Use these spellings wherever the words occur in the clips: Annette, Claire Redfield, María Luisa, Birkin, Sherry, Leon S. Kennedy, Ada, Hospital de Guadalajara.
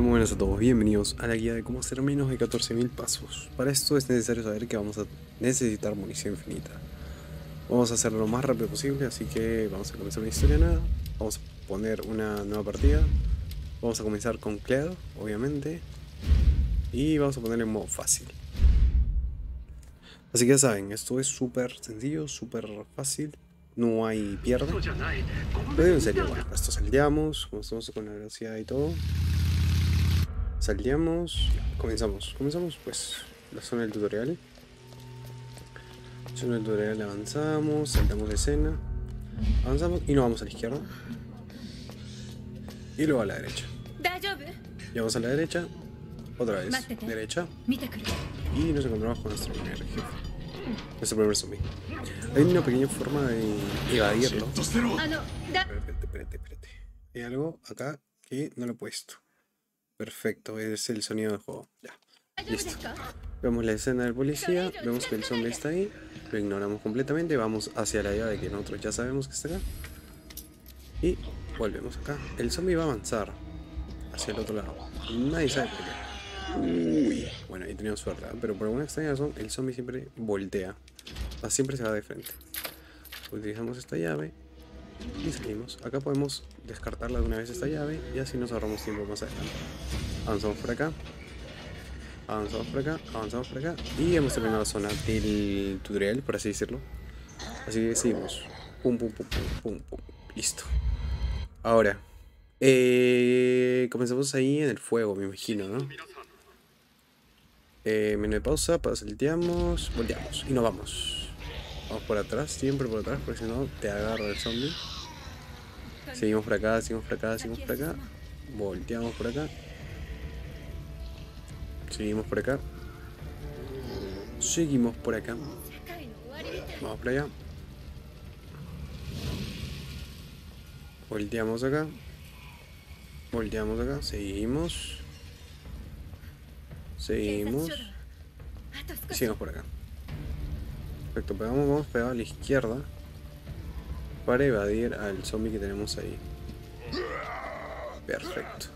Muy buenas a todos, bienvenidos a la guía de cómo hacer menos de 14.000 pasos. Para esto es necesario saber que vamos a necesitar munición infinita. Vamos a hacerlo lo más rápido posible, así que vamos a comenzar una historia nada. Vamos a poner una nueva partida. Vamos a comenzar con Claire, obviamente. Y vamos a ponerle en modo fácil. Así que ya saben, esto es súper sencillo, súper fácil. No hay pierda. Pero en serio, bueno, esto salteamos, como estamos con la velocidad y todo. Salteamos, comenzamos pues la zona del tutorial. Zona del tutorial avanzamos, saltamos de escena. Avanzamos y nos vamos a la izquierda. Y luego a la derecha. Y vamos a la derecha. Otra vez, derecha. Y nos encontramos con nuestro primer jefe. Nuestro primer zombie. Hay una pequeña forma de evadirlo. Espérate. Hay algo acá que no lo he puesto. Perfecto, es el sonido del juego. Ya, listo. Vemos la escena del policía, vemos que el zombie está ahí. Lo ignoramos completamente, vamos hacia la idea de que nosotros ya sabemos que está acá. Y volvemos acá. El zombie va a avanzar hacia el otro lado. Nadie sabe por qué. Uy, bueno, ahí teníamos suerte, pero por alguna extraña razón el zombie siempre voltea. Siempre se va de frente. Utilizamos esta llave y salimos. Acá podemos descartarla de una vez esta llave y así nos ahorramos tiempo más adelante. Avanzamos por acá. Avanzamos por acá. Y hemos terminado la zona del tutorial, por así decirlo. Así que seguimos. Pum, pum. Listo. Ahora, comenzamos ahí en el fuego, me imagino, ¿no? Menú de pausa, salteamos, volteamos y nos vamos. Vamos por atrás, siempre por atrás, porque si no te agarra el zombie. Seguimos por acá. Volteamos por acá. Seguimos por acá. Vamos por allá. Volteamos acá. Seguimos. Y seguimos por acá. Perfecto, pegamos, vamos pegado a la izquierda para evadir al zombie que tenemos ahí. Perfecto.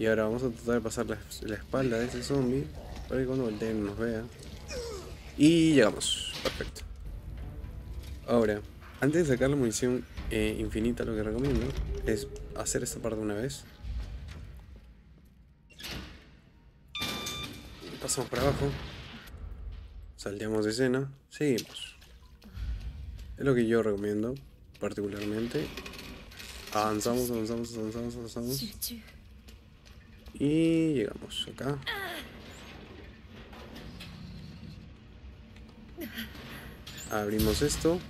Y ahora vamos a tratar de pasar la espalda de ese zombie para que cuando volteen nos vea. Y llegamos. Perfecto. Ahora, antes de sacar la munición infinita, lo que recomiendo es hacer esta parte una vez. Pasamos para abajo, salteamos de escena, seguimos. Es lo que yo recomiendo, particularmente. Avanzamos. Y llegamos acá. Abrimos esto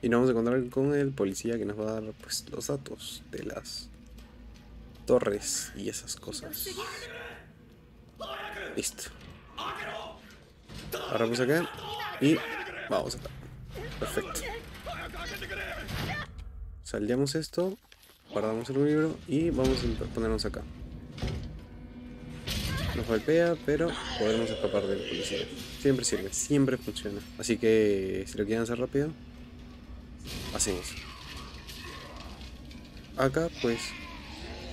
y nos vamos a encontrar con el policía que nos va a dar pues, los datos de las torres y esas cosas. Listo. Agarramos acá y vamos acá. Perfecto. Salteamos esto, guardamos el libro y vamos a ponernos acá. Nos golpea, pero podremos escapar del policía. Siempre sirve, siempre funciona. Así que si lo quieren hacer rápido, hacemos. Acá pues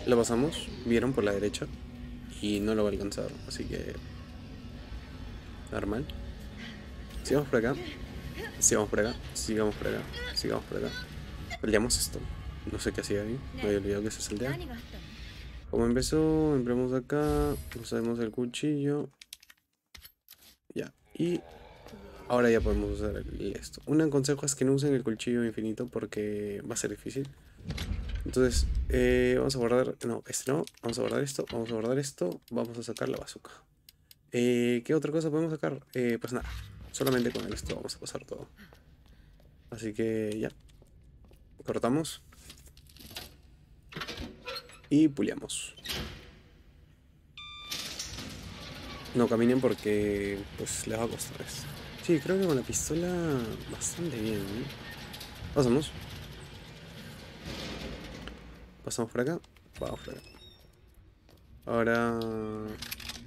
lo pasamos, vieron por la derecha y no lo va a alcanzar, así que normal. Sigamos por acá. Salteamos esto. No sé qué hacía ahí. Me había olvidado que se salteaba. Como empezó, entramos acá. Usamos el cuchillo. Ya. Y ahora ya podemos usar esto. Un consejo es que no usen el cuchillo infinito porque va a ser difícil. Entonces, vamos a guardar. No, este no. Vamos a guardar esto. Vamos a sacar la bazooka. ¿Qué otra cosa podemos sacar? Pues nada, solamente con esto vamos a pasar todo. Así que ya. Cortamos. Y puliamos. No caminen porque pues les va a costar eso. Sí, creo que con la pistola bastante bien, ¿eh? Pasamos por acá. Ahora...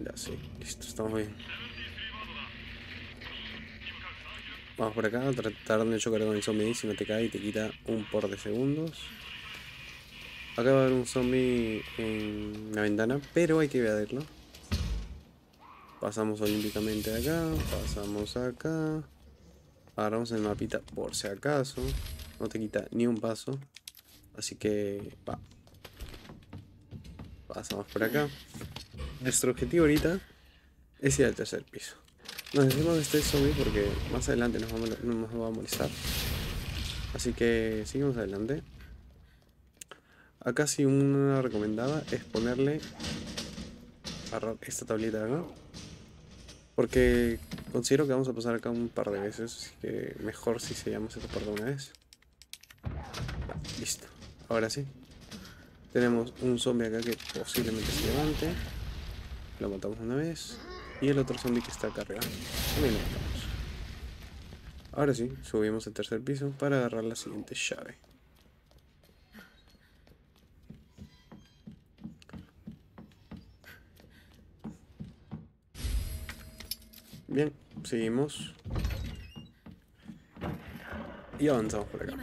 ya, sí, listo, estamos bien. Vamos por acá, tratar de chocar con el zombie y si no te cae te quita un por de segundos. Acá va a haber un zombie en una ventana, pero hay que verlo. Pasamos olímpicamente de acá, pasamos acá. Agarramos el mapita por si acaso. No te quita ni un paso. Así que va. Pasamos por acá. Nuestro objetivo ahorita es ir al tercer piso. Nos decimos de este zombie porque más adelante nos va a molestar. Así que seguimos adelante. Acá sí una recomendada es ponerle... agarrar esta tablita de acá. Porque considero que vamos a pasar acá un par de veces. Así que mejor si sellamos esta parte una vez. Listo. Ahora sí. Tenemos un zombie acá que posiblemente se levante. Lo matamos una vez. Y el otro zombie que está acá arriba también lo matamos. Ahora sí, subimos al tercer piso para agarrar la siguiente llave. Bien, seguimos. Y avanzamos por acá.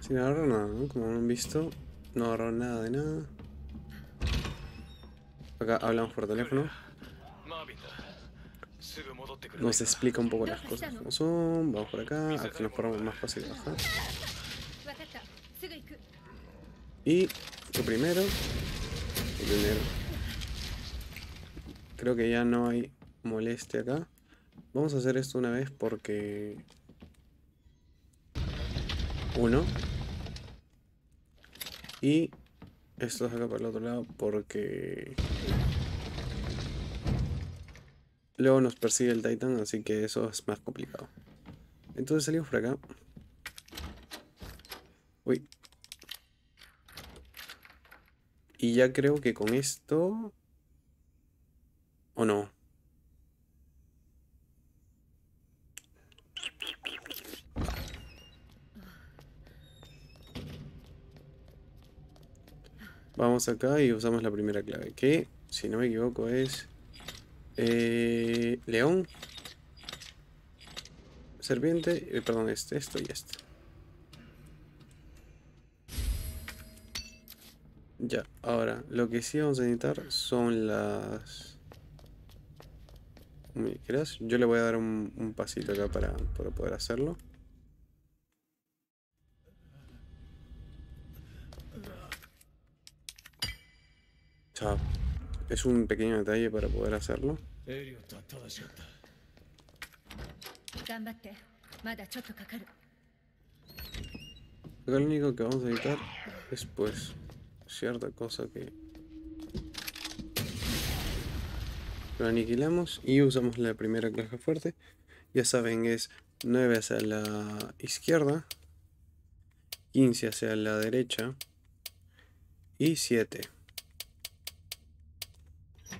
Sin agarrar nada, ¿no? Como han visto, no agarró nada de nada. Acá hablamos por teléfono. Nos explica un poco las cosas como son. Vamos por acá, a que nos podamos más fácil bajar. Y lo primero... creo que ya no hay molestia acá. Vamos a hacer esto una vez porque... uno. Y esto es acá para el otro lado porque... luego nos persigue el Titan, así que eso es más complicado. Entonces salimos por acá. Uy. Y ya creo que con esto... ¿o no? Vamos acá y usamos la primera clave, que si no me equivoco es... león, serpiente, perdón, esto y esto. Ya, ahora lo que sí vamos a necesitar son las... yo le voy a dar un pasito acá para poder hacerlo. Chao. Es un pequeño detalle para poder hacerlo. Acá lo único que vamos a editar es pues cierta cosa que... lo aniquilamos y usamos la primera caja fuerte. Ya saben, es 9 hacia la izquierda, 15 hacia la derecha y 7.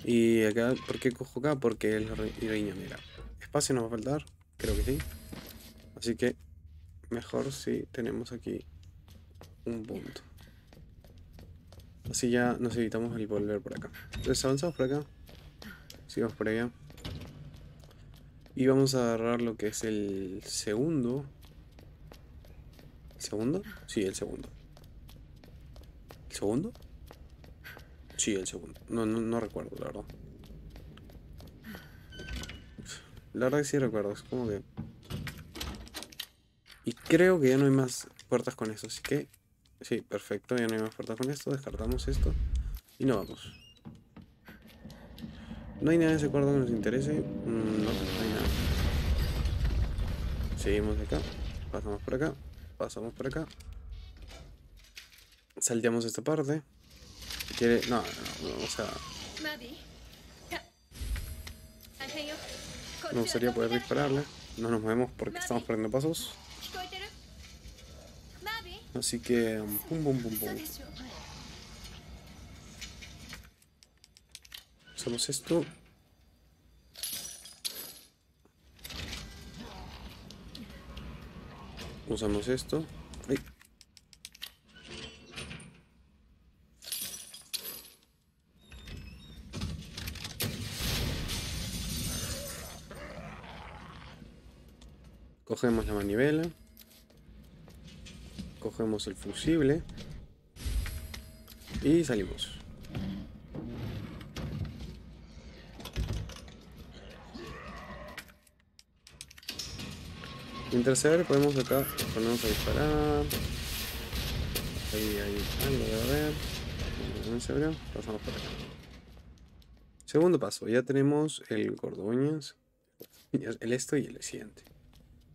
Y acá, ¿por qué cojo acá? Porque es la reina, mira. Espacio nos va a faltar, creo que sí. Así que mejor si tenemos aquí un punto. Así ya nos evitamos el volver por acá. Entonces avanzamos por acá. Sigamos por allá. Y vamos a agarrar lo que es el segundo. ¿El segundo? Sí, el segundo. ¿El segundo? Sí, el segundo. No recuerdo, la verdad. La verdad que sí recuerdo. Es como que... y creo que ya no hay más puertas con esto. Así que... sí, perfecto. Ya no hay más puertas con esto. Descartamos esto. Y no vamos. ¿No hay nada de ese cuarto que nos interese? No, no hay nada. Seguimos de acá. Pasamos por acá. Pasamos por acá. Salteamos esta parte. Si quiere... no, vamos a... me gustaría poder dispararle. No nos movemos porque estamos perdiendo pasos. Así que... pum, pum, pum, pum. Hacemos esto. Usamos esto. Ay. Cogemos la manivela. Cogemos el fusible. Y salimos. Mientras se abre podemos acá ponernos a disparar. Ahí hay algo de ver. No se abrió, pasamos por acá. Segundo paso, ya tenemos el gordoñas, el esto y el siguiente.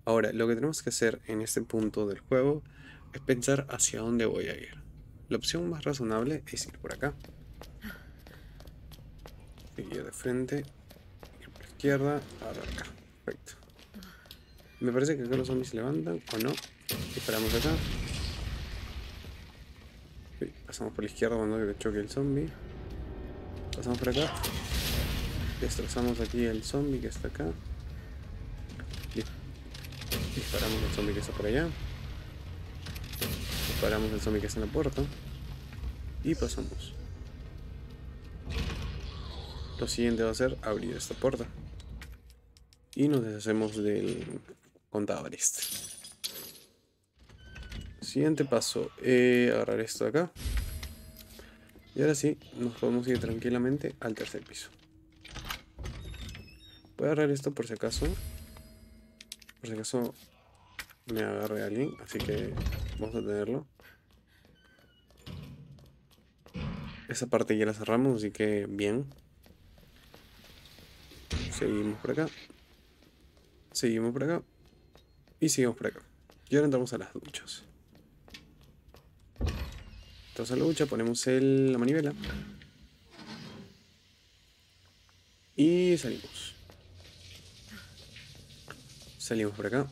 Ahora, lo que tenemos que hacer en este punto del juego es pensar hacia dónde voy a ir. La opción más razonable es ir por acá. Seguir de frente, ir por la izquierda, ahora acá. Perfecto. Me parece que acá los zombies se levantan, o no. Disparamos acá. Sí, pasamos por la izquierda cuando choque el zombie. Pasamos por acá. Destrozamos aquí el zombie que está acá. Disparamos al zombie que está por allá. Disparamos al zombie que está en la puerta. Y pasamos. Lo siguiente va a ser abrir esta puerta. Y nos deshacemos del contador este. Siguiente paso, agarrar esto de acá. Y ahora sí, nos podemos ir tranquilamente al tercer piso. Voy a agarrar esto por si acaso. Por si acaso me agarre a alguien, así que vamos a tenerlo. Esa parte ya la cerramos, así que bien. Seguimos por acá. Seguimos por acá. Y seguimos por acá. Y ahora entramos a las duchas. Entramos a la ducha, ponemos la manivela. Y salimos. Salimos por acá.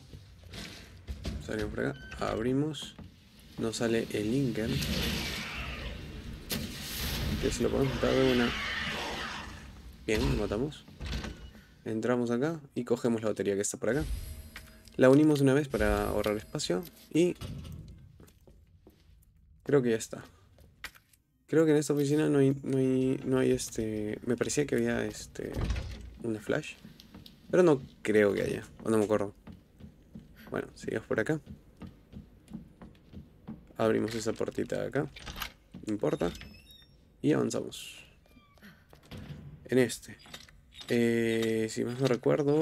Salimos por acá. Abrimos. Nos sale el Lincoln. Que se lo podemos matar de una. Bien, lo matamos. Entramos acá y cogemos la batería que está por acá. La unimos una vez para ahorrar espacio y... creo que ya está. Creo que en esta oficina no hay Me parecía que había una flash. Pero no creo que haya, o no me acuerdo. Bueno, sigamos por acá. Abrimos esa puertita de acá. No importa. Y avanzamos. En este... si más no recuerdo,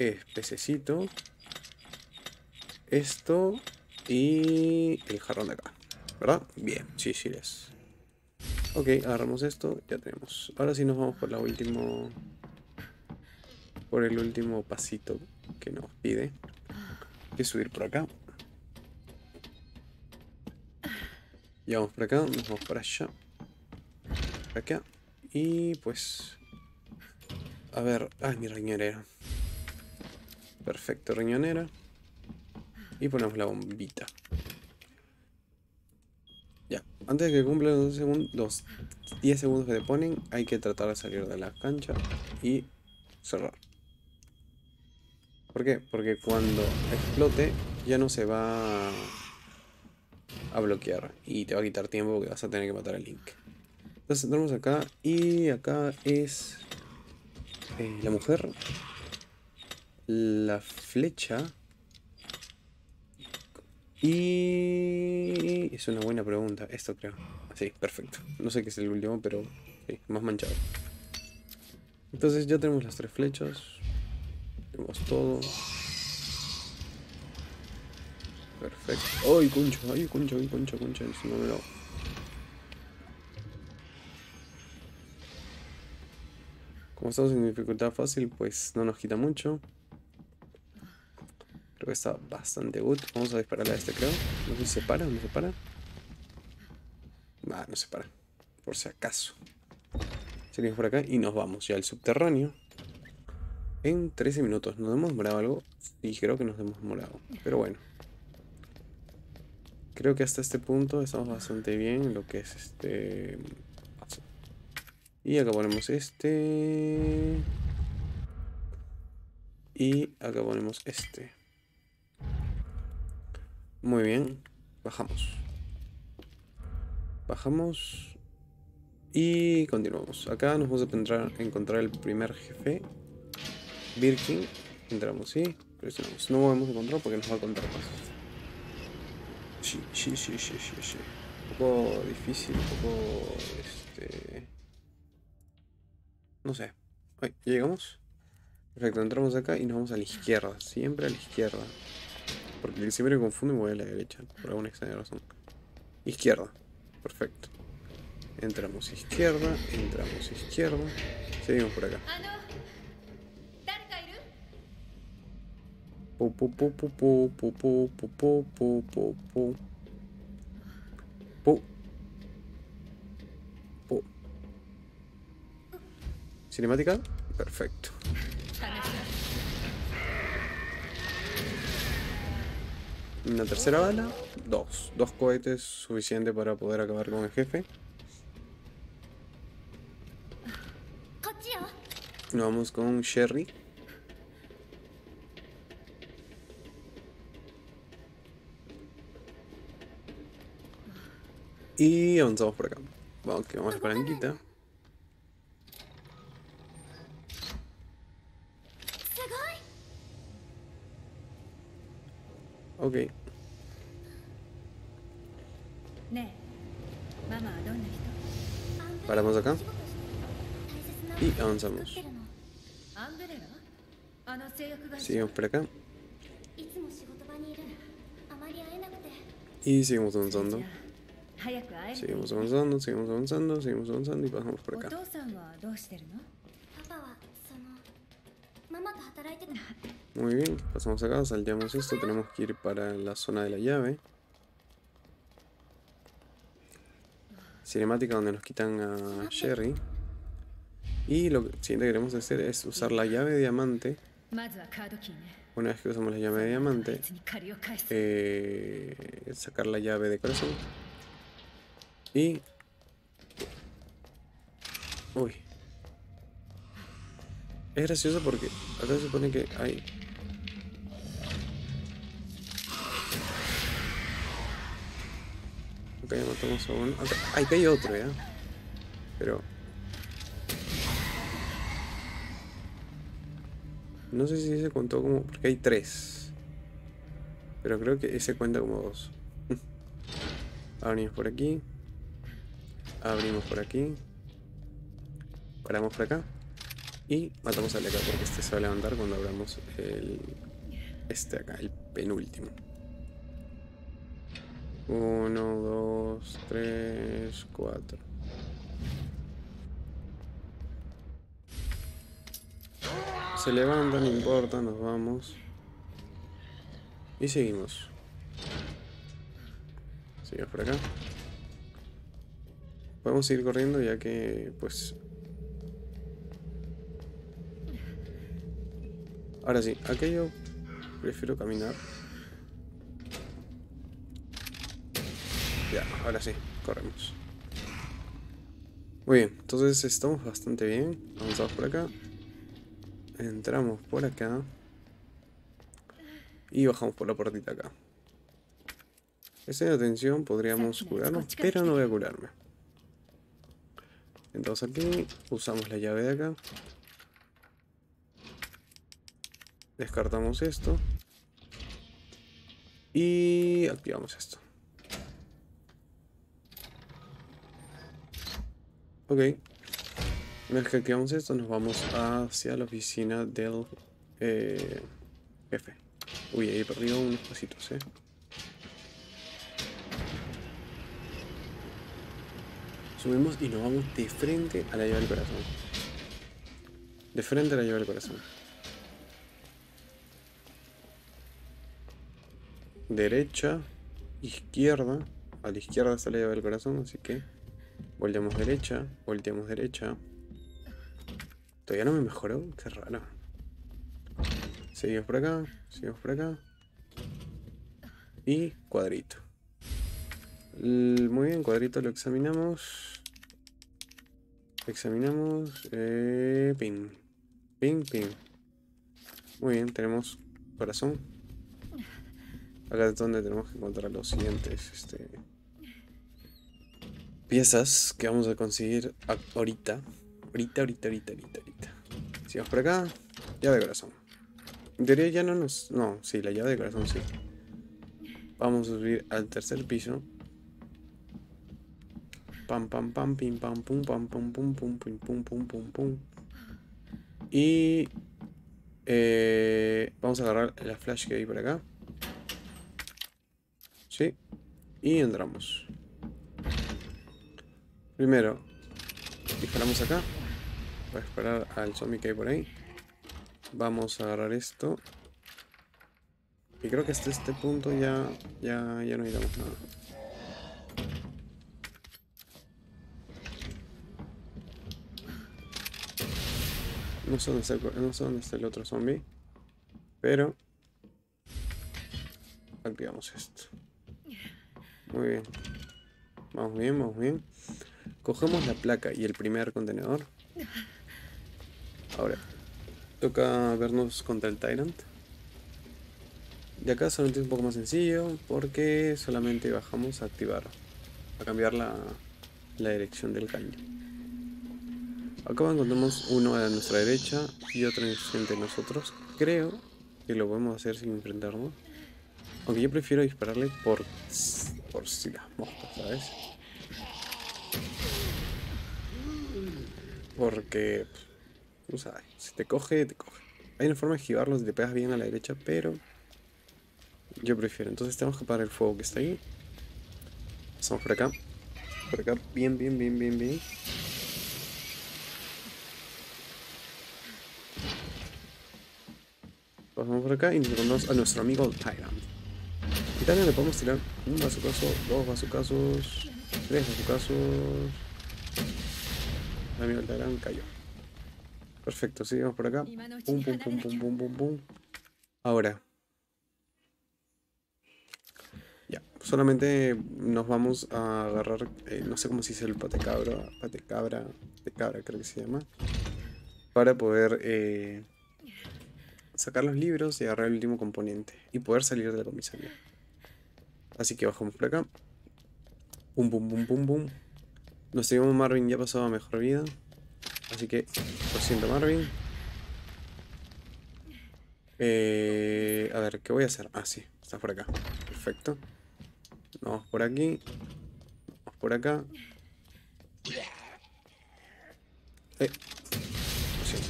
es pececito, esto y el jarrón de acá, ¿verdad? Bien, sí, sí es. Ok, agarramos esto, ya tenemos. Ahora sí nos vamos por el último pasito que nos pide, que es subir por acá. Y vamos por acá, nos vamos para allá, por acá, y pues... a ver, ay, mi riñonera. Perfecto, riñonera. Y ponemos la bombita. Ya, antes de que cumpla los 10 segundos que te ponen, hay que tratar de salir de la cancha y cerrar. ¿Por qué? Porque cuando explote ya no se va a bloquear y te va a quitar tiempo porque vas a tener que matar al Link. Entonces entramos acá y acá es... la mujer, la flecha y... es una buena pregunta, esto creo. Sí, perfecto. No sé qué es el último, pero sí, más manchado. Entonces ya tenemos las tres flechas. Tenemos todo. Perfecto. ¡Ay, concho! ¡Ay, concho! ¡Ay, concho! ¡Concho! No me lo... Como estamos en dificultad fácil, pues no nos quita mucho. Creo que está bastante good. Vamos a dispararle a este, creo. No sé si se para, no se para. Nah, no se para. Por si acaso. Seguimos por acá y nos vamos ya al subterráneo. En 13 minutos. ¿Nos hemos demorado algo? Sí, creo que nos hemos demorado. Pero bueno. Creo que hasta este punto estamos bastante bien en lo que es este... y acá ponemos este. Y acá ponemos este. Muy bien. Bajamos. Bajamos. Y continuamos. Acá nos vamos a encontrar el primer jefe. Birkin. Entramos, sí. Presionamos. No vamos a encontrar porque nos va a contar más. Sí. poco difícil, un poco... No sé. Ay, ¿llegamos? Perfecto, entramos acá y nos vamos a la izquierda. Siempre a la izquierda. Porque siempre me confundo y me voy a la derecha. Por alguna extraña razón. Izquierda. Perfecto. Entramos izquierda. Entramos izquierda. Seguimos por acá. Cinemática, perfecto. Una tercera bala, dos cohetes, suficiente para poder acabar con el jefe. Nos vamos con Sherry. Y avanzamos por acá. Vamos, que vamos a la palanquita. Ok. Paramos acá. Y avanzamos. Seguimos por acá. Y seguimos avanzando. Seguimos avanzando, seguimos avanzando, seguimos avanzando y pasamos por acá. Muy bien, pasamos acá, salteamos esto, tenemos que ir para la zona de la llave. Cinemática donde nos quitan a Sherry. Y lo siguiente que queremos hacer es usar la llave de diamante. Una vez que usamos la llave de diamante, sacar la llave de corazón. Y... Uy. Es gracioso porque acá se supone que hay... Ok, matamos a uno. Okay. Ay, que hay otro, ¿ya? Pero... No sé si ese contó como... Porque hay tres. Pero creo que ese cuenta como dos. Abrimos por aquí. Abrimos por aquí. Paramos por acá. Y matamos al de acá porque este se va a levantar cuando abramos el... Este de acá, el penúltimo. 1, 2, 3, 4. Se levanta, no importa, nos vamos. Y seguimos. Seguimos por acá. Podemos seguir corriendo ya que, pues... Ahora sí, aquello prefiero caminar. Ya, ahora sí, corremos. Muy bien, entonces estamos bastante bien. Avanzamos por acá. Entramos por acá. Y bajamos por la puertita acá. Esta de atención podríamos curarnos, pero no voy a curarme. Entonces aquí usamos la llave de acá. Descartamos esto. Y activamos esto. Ok. Una vez que activamos esto nos vamos hacia la oficina del jefe. Uy, ahí he perdido unos pasitos, Subimos y nos vamos de frente a la llave del corazón. De frente a la llave del corazón. Derecha, izquierda. A la izquierda está la llave del corazón, así que volteamos derecha, volteamos derecha. Todavía no me mejoró, qué raro. Seguimos por acá, seguimos por acá. Y cuadrito. Muy bien, cuadrito lo examinamos. Examinamos. Pin. Pin, pin. Muy bien, tenemos corazón. Acá es donde tenemos que encontrar los siguientes piezas que vamos a conseguir ahorita. Ahorita. Sigamos por acá. Llave de corazón. En teoría ya no nos... No, sí, la llave de corazón sí. Vamos a subir al tercer piso. Pam, pam, pam, pim, pam, pum, pam, pum, pum, pum, pum, pum, pum, pum, pum. Y vamos a agarrar la flash que hay por acá. Sí. Y entramos. Primero disparamos acá. Voy a disparar al zombie que hay por ahí. Vamos a agarrar esto. Y creo que hasta este punto ya no necesitamos nada. No sé dónde está el otro zombie. Pero activamos esto. Muy bien. Vamos bien, vamos bien. Cogemos la placa y el primer contenedor. Ahora toca vernos contra el Tyrant. De acá solamente es un poco más sencillo, porque solamente bajamos a activar, a cambiar la dirección del cañón. Acá encontramos uno a nuestra derecha y otro enfrente de nosotros. Creo que lo podemos hacer sin enfrentarnos. Aunque yo prefiero dispararle por si las moscas, ¿sabes? Porque, no sabes, si te coge, te coge. Hay una forma de esquivarlo si te pegas bien a la derecha, pero yo prefiero. Entonces tenemos que parar el fuego que está ahí. Pasamos por acá. Por acá, bien, bien, bien, bien, bien. Pasamos por acá y nos encontramos a nuestro amigo Tyrant. Y también le podemos tirar un bazucazo, dos bazucazos, tres bazucazos. El amigo Tyrant cayó. Perfecto, sigamos por acá. Pum, pum, pum, pum, pum, pum, pum. Ahora. Ya, solamente nos vamos a agarrar, no sé cómo se dice el patecabra creo que se llama. Para poder... sacar los libros y agarrar el último componente y poder salir de la comisaría. Así que bajamos por acá. Pum, pum, pum, pum, pum. Nuestro amigo Marvin ya pasó a mejor vida. Así que, lo siento, Marvin. A ver, ¿qué voy a hacer? Ah, sí, está por acá. Perfecto. Vamos por aquí. Vamos por acá. Lo siento.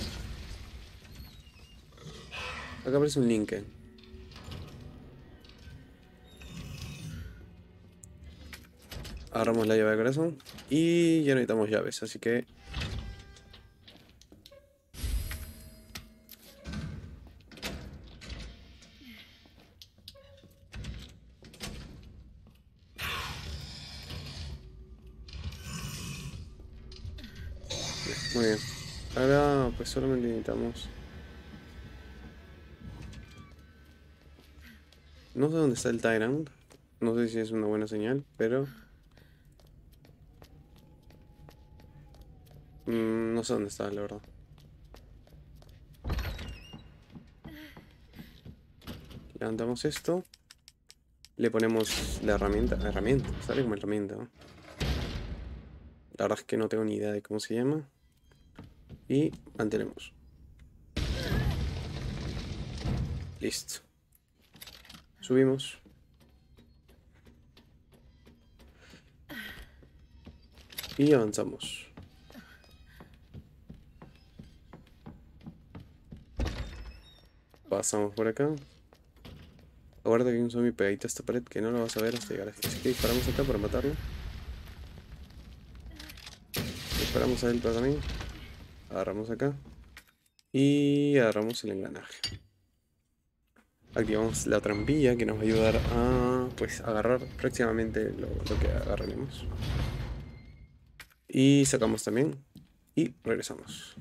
Acá aparece un link. Agarramos la llave de corazón. Y ya no necesitamos llaves, así que... Muy bien. Ahora pues solamente necesitamos... No sé dónde está el Tyrant, no sé si es una buena señal, pero... no sé dónde está, la verdad. Levantamos esto. Le ponemos la herramienta. La herramienta, sale como herramienta, ¿no? La verdad es que no tengo ni idea de cómo se llama. Y mantenemos. Listo. Subimos. Y avanzamos. Pasamos por acá. Aguarda que hay un zombie pegadito a esta pared que no lo vas a ver hasta llegar aquí. Así que disparamos acá para matarlo. Disparamos adentro también. Agarramos acá. Y agarramos el engranaje. Activamos la trampilla que nos va a ayudar a pues agarrar prácticamente lo que agarraremos. Y sacamos también. Y regresamos.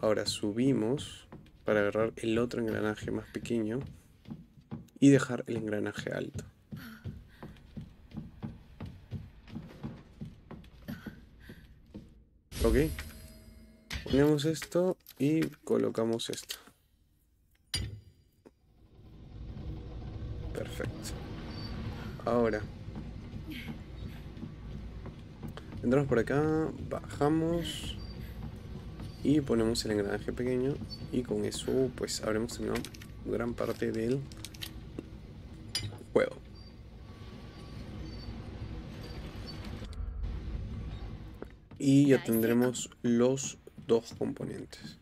Ahora subimos para agarrar el otro engranaje más pequeño. Y dejar el engranaje alto. Ok. Ponemos esto y colocamos esto. Perfecto. Ahora entramos por acá, bajamos y ponemos el engranaje pequeño. Y con eso pues habremos terminado gran parte del juego. Y ya tendremos los dos componentes.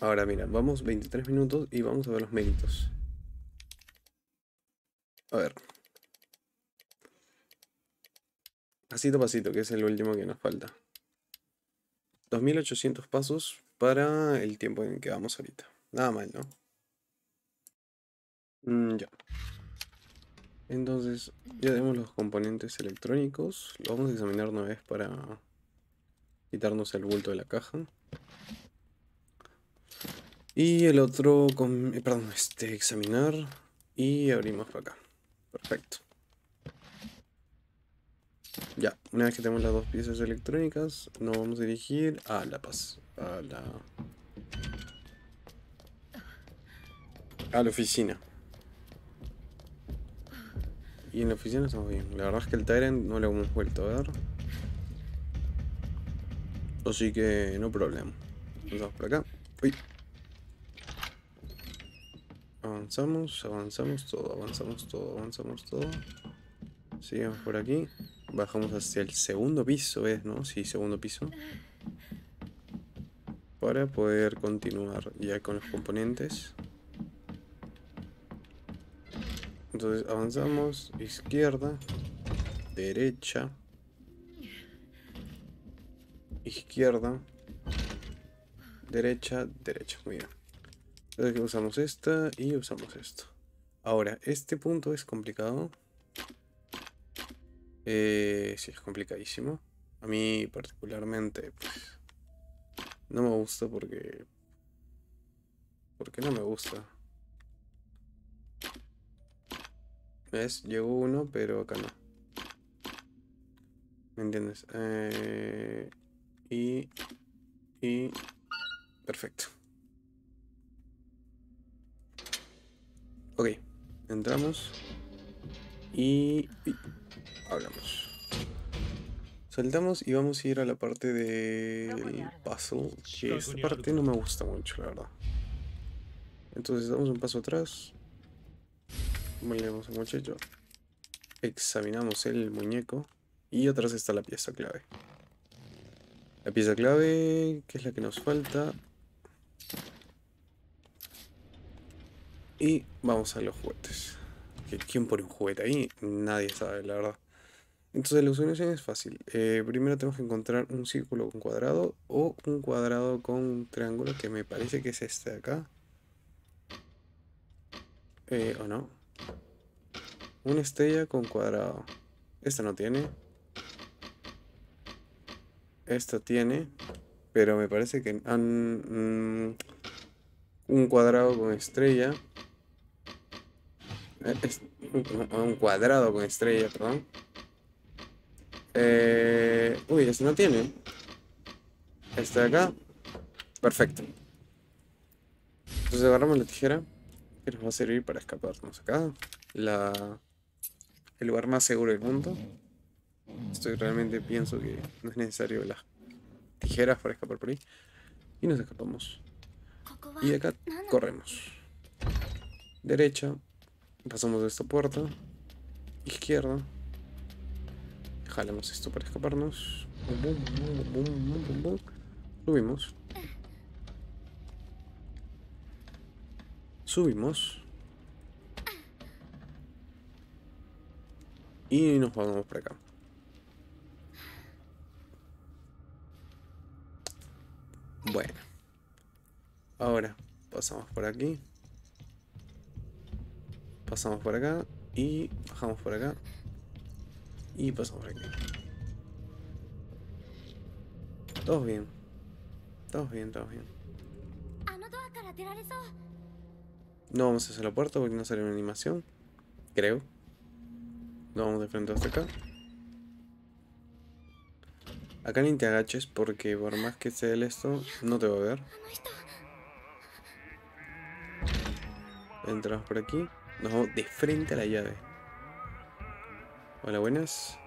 Ahora mira, vamos 23 minutos y vamos a ver los méritos. A ver. Pasito a pasito, que es el último que nos falta. 2800 pasos para el tiempo en que vamos ahorita. Nada mal, ¿no? Ya. Entonces, ya tenemos los componentes electrónicos. Los vamos a examinar una vez para quitarnos el bulto de la caja. Y el otro, examinar. Y abrimos para acá. Perfecto. Ya, una vez que tenemos las dos piezas electrónicas, nos vamos a dirigir a la paz. A la oficina. Y en la oficina estamos bien. La verdad es que el Tyrant no lo hemos vuelto a ver. Así que no problema. Vamos por acá. Uy. Avanzamos, avanzamos todo. Sigamos por aquí. Bajamos hacia el segundo piso, ¿ves? ¿No? Sí, segundo piso. Para poder continuar ya con los componentes. Entonces avanzamos, izquierda, derecha, izquierda, derecha, derecha. Muy bien. Entonces usamos esta y usamos esto. Ahora, este punto es complicado. Sí, es complicadísimo. A mí particularmente, pues, no me gusta porque... no me gusta. ¿Ves? Llegó uno, pero acá no. ¿Me entiendes? Perfecto. Ok, entramos. Y hablamos. Saltamos y vamos a ir a la parte del puzzle. Que esta parte no me gusta mucho, la verdad. Entonces damos un paso atrás. Volvemos al muchacho. Examinamos el muñeco. Y atrás está la pieza clave. La pieza clave, que es la que nos falta. Y vamos a los juguetes. ¿Quién pone un juguete ahí? Nadie sabe, la verdad. Entonces la solución es fácil. Primero tenemos que encontrar un círculo con cuadrado o un cuadrado con un triángulo, que me parece que es este de acá. ¿O no? Una estrella con cuadrado. Esta no tiene. Esta tiene. Pero me parece que... un cuadrado con estrella. Un cuadrado con estrella, perdón. Uy, este no tiene. Este de acá. Perfecto. Entonces agarramos la tijera, que nos va a servir para escaparnos acá. El lugar más seguro del mundo. Estoy realmente pienso que no es necesario las tijeras para escapar por ahí. Y nos escapamos. Y acá corremos. Derecha. Pasamos de esta puerta. Izquierda. Jalamos esto para escaparnos. Subimos. Y nos vamos por acá. Bueno. Ahora pasamos por aquí. Pasamos por acá. Y bajamos por acá. Y pasamos por aquí. Todos bien. Todos bien. No vamos hacia la puerta porque no sale una animación. Creo. No vamos de frente hasta acá. Acá ni te agaches porque por más que sea esto, no te va a ver. Entramos por aquí. Nos vamos de frente a la llave. Hola, buenas.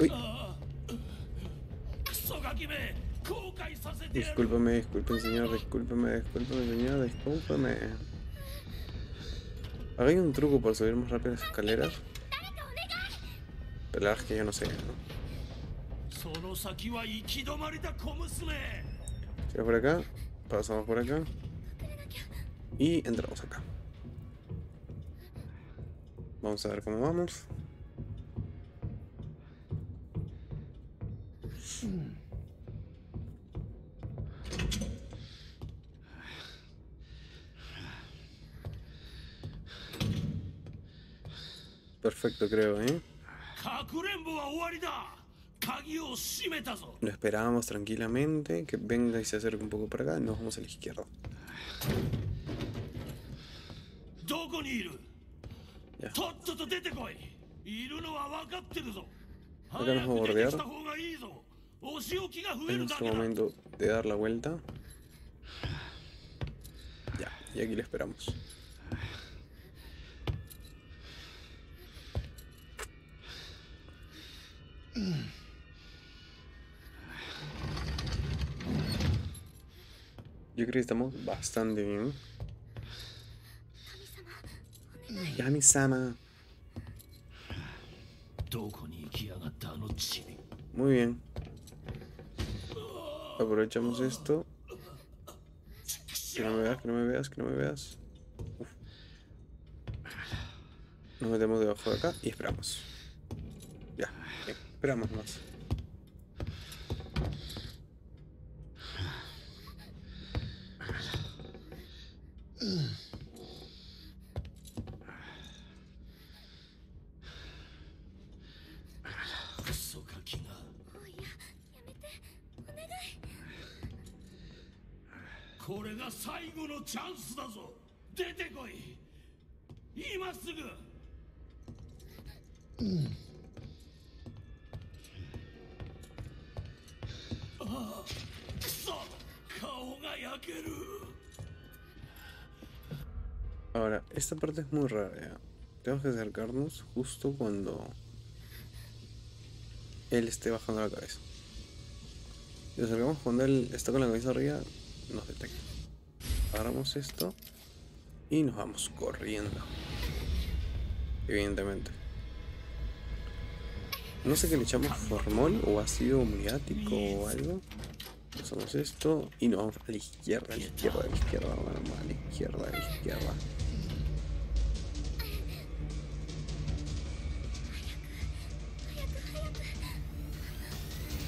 Uy. Discúlpame, discúlpame señor, discúlpame. ¿Hay un truco para subir más rápido las escaleras? Pero la verdad es que yo no sé, ¿no? Si va por acá, pasamos por acá y entramos acá. Vamos a ver cómo vamos. Perfecto, creo, ¿eh? Lo esperábamos tranquilamente, que venga y se acerque un poco para acá. Nos vamos a la izquierda. Ya. Acá nos va a bordear. Hay nuestro momento de dar la vuelta. Ya, y aquí lo esperamos. Yo creo que estamos bastante bien. Kami-sama. Muy bien. Aprovechamos esto. Que no me veas, que no me veas, que no me veas. Uf. Nos metemos debajo de acá y esperamos. Ya, bien, esperamos más. Ahora, esta parte es muy rara, ¿eh? Tenemos que acercarnos justo cuando él esté bajando la cabeza. Si nos acercamos cuando él está con la cabeza arriba, nos detecta. Agarramos esto y nos vamos corriendo. Evidentemente. No sé qué le echamos, formol o ácido muriático o algo. Pasamos esto y nos vamos a la izquierda, a la izquierda, a la izquierda, vamos a la izquierda, a la izquierda.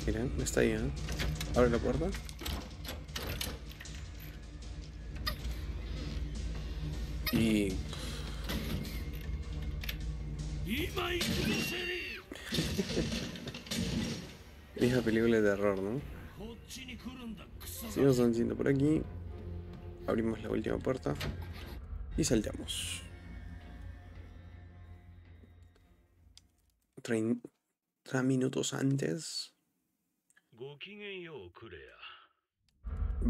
Miren, está ahí, ¿eh? Abre la puerta. Y... es la película de terror, ¿no? Seguimos andando por aquí. Abrimos la última puerta y saltamos. 30 minutos antes.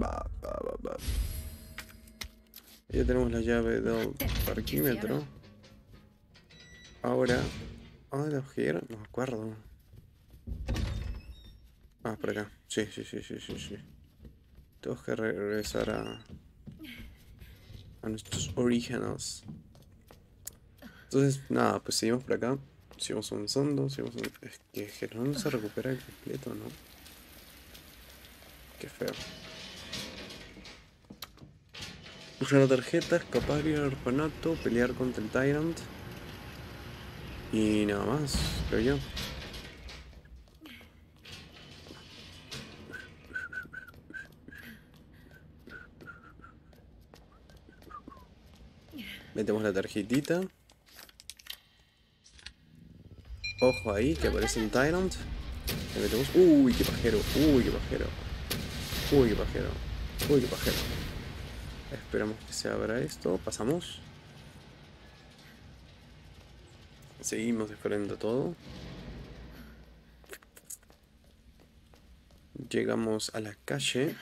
Va. Ya tenemos la llave del parquímetro. Ahora, ¿dónde tenemos que ir? No me acuerdo. Ah, por acá. Sí. Tenemos que regresar a nuestros orígenes. Entonces, nada, pues seguimos por acá. Seguimos avanzando, seguimos. Es que no se recupera el completo, ¿no? Qué feo. Usar la tarjeta, escapar del orfanato, pelear contra el Tyrant. Y nada más, creo yo. Metemos la tarjetita. Ojo ahí, que aparece un Tyrant. Le metemos... ¡Uy, qué pajero! ¡Uy, qué pajero! ¡Uy, qué pajero! ¡Uy, qué pajero! Esperamos que se abra esto. Pasamos. Seguimos explorando todo. Llegamos a la calle.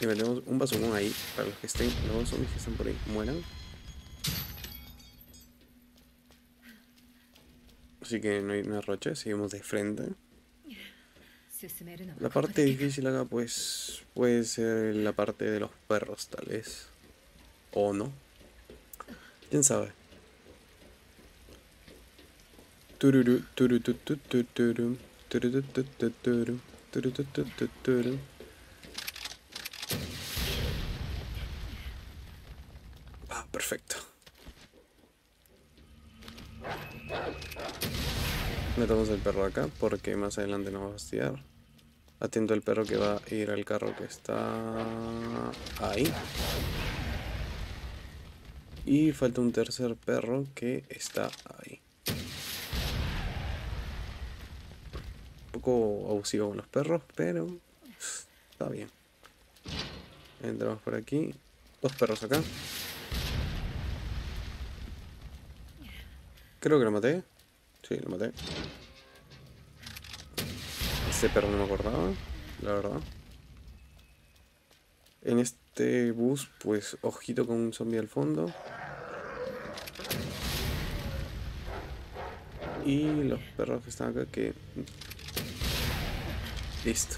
Y metemos un basurón ahí. Para los que estén, los zombies que están por ahí, mueran. Así que no hay una rocha, seguimos de frente. La parte difícil acá pues puede ser la parte de los perros tal vez. O no. ¿Quién sabe? Ah, perfecto. Metamos el perro acá porque más adelante nos va a fastidiar. Atiendo al perro que va a ir al carro que está ahí. Y falta un tercer perro que está ahí. Un poco abusivo con los perros, pero está bien. Entramos por aquí. Dos perros acá. Creo que lo maté. Sí, lo maté. Ese perro no me acordaba, la verdad. En este bus, pues, ojito con un zombie al fondo. Y los perros que están acá que... Listo.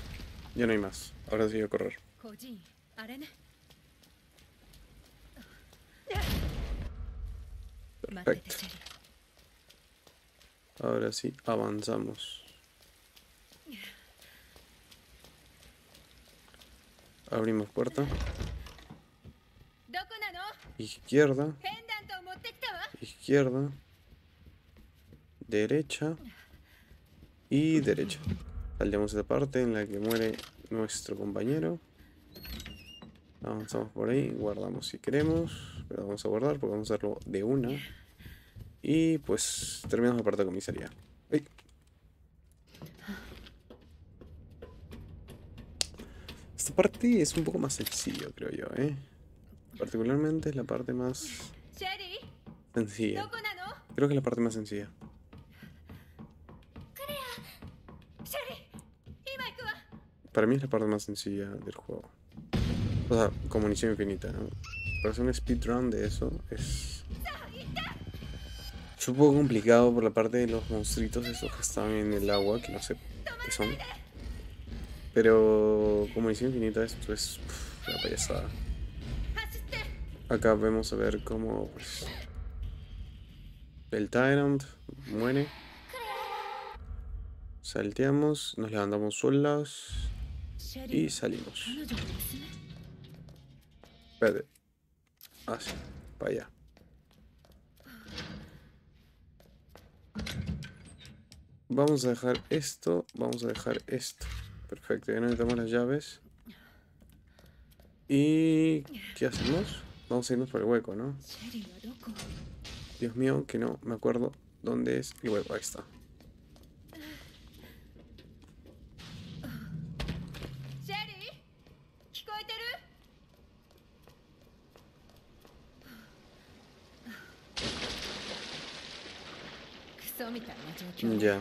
Ya no hay más. Ahora sí voy a correr. Perfecto. Ahora sí, avanzamos. Abrimos puerta. Izquierda. Izquierda. Derecha. Y derecha. Saltamos esta parte en la que muere nuestro compañero. Avanzamos por ahí. Guardamos si queremos. Pero vamos a guardar porque vamos a hacerlo de una. Y pues terminamos la parte de comisaría. ¡Ay! Esta parte es un poco más sencillo, creo yo, ¿eh? Particularmente es la parte más sencilla. Creo que es la parte más sencilla. Para mí es la parte más sencilla del juego. O sea, con munición infinita, ¿no? Para hacer un speedrun de eso es... Es un poco complicado por la parte de los monstruitos esos que están en el agua, que no sé qué son. Pero como munición infinita esto es una payasada. Acá vemos a ver cómo pues, el Tyrant muere. Salteamos, nos levantamos solas y salimos. Espérate. Ah, sí, para allá. Vamos a dejar esto, vamos a dejar esto. Perfecto, ya necesitamos las llaves. ¿Y qué hacemos? Vamos a irnos por el hueco, ¿no? Dios mío, que no me acuerdo dónde es el hueco. Ahí está. Ya.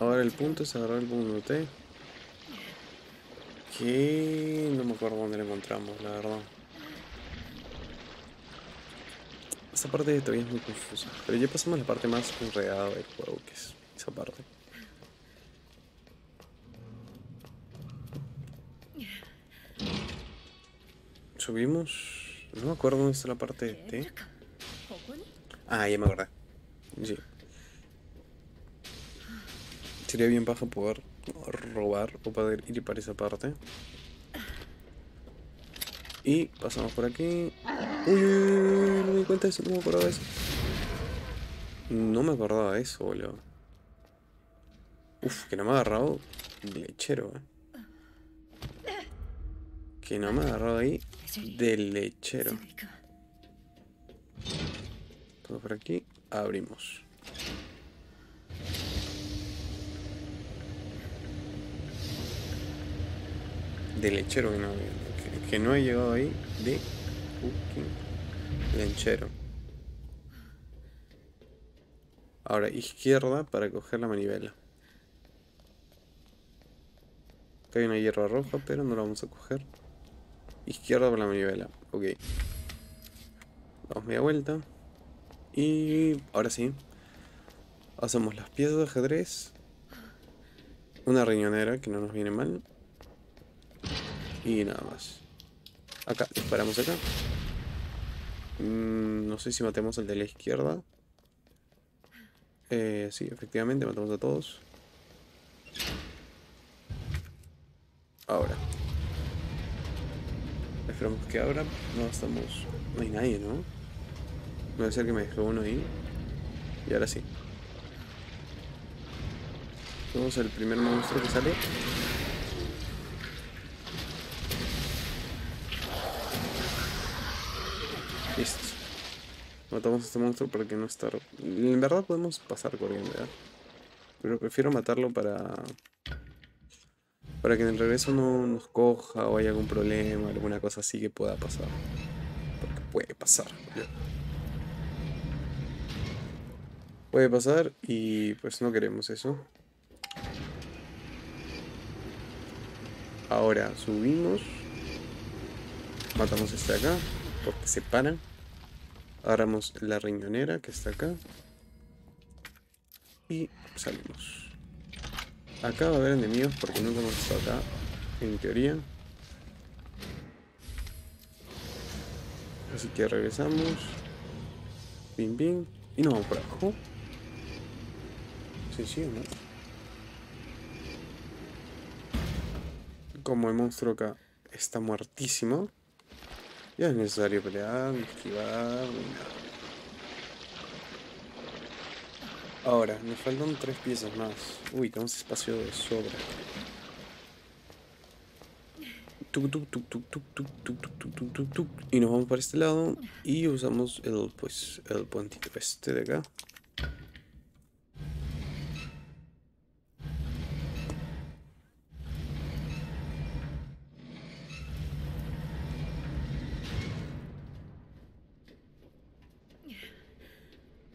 Ahora el punto es agarrar el punto T. Que no me acuerdo dónde lo encontramos, la verdad. Esa parte todavía es muy confusa. Pero ya pasamos a la parte más enredada del juego, que es esa parte. Subimos. No me acuerdo dónde está la parte de T. Ah, ya me acordé. Sí. Sería bien baja poder robar o poder ir para esa parte. Y pasamos por aquí. Uy, no me di cuenta de eso, no me acordaba de eso. No me acordaba de eso, boludo. Uf, que no me ha agarrado lechero, Que no me ha agarrado ahí de lechero. Todo por aquí, abrimos. De lechero que no he llegado ahí. De lechero. Ahora izquierda para coger la manivela. Acá hay una hierba roja, pero no la vamos a coger. Izquierda para la manivela. Ok. Damos media vuelta. Y ahora sí. Hacemos las piezas de ajedrez. Una riñonera que no nos viene mal. Y nada más. Acá, disparamos acá. No sé si matemos al de la izquierda. Sí, efectivamente, matamos a todos. Ahora. Esperamos que abra. No, estamos... No hay nadie, ¿no? Debe ser que me dejó uno ahí. Y ahora sí. Vamos al primer monstruo que sale. Listo. Matamos a este monstruo para que no esté... En verdad podemos pasar corriendo, ¿verdad? Pero prefiero matarlo para que en el regreso no nos coja o haya algún problema, alguna cosa así que pueda pasar. Porque puede pasar. Puede pasar y pues no queremos eso. Ahora subimos. Matamos este de acá porque se paran. Agarramos la riñonera que está acá. Y salimos. Acá va a haber enemigos porque nunca hemos estado acá, en teoría. Así que regresamos. Pim, pim. Y nos vamos por abajo. Sencillo, ¿no? Como el monstruo acá está muertísimo, ya es necesario pelear, esquivar. Ahora, me faltan 3 piezas más. Uy, tenemos espacio de sobra. Y nos vamos para este lado. Y usamos el, pues, el puentito este de acá.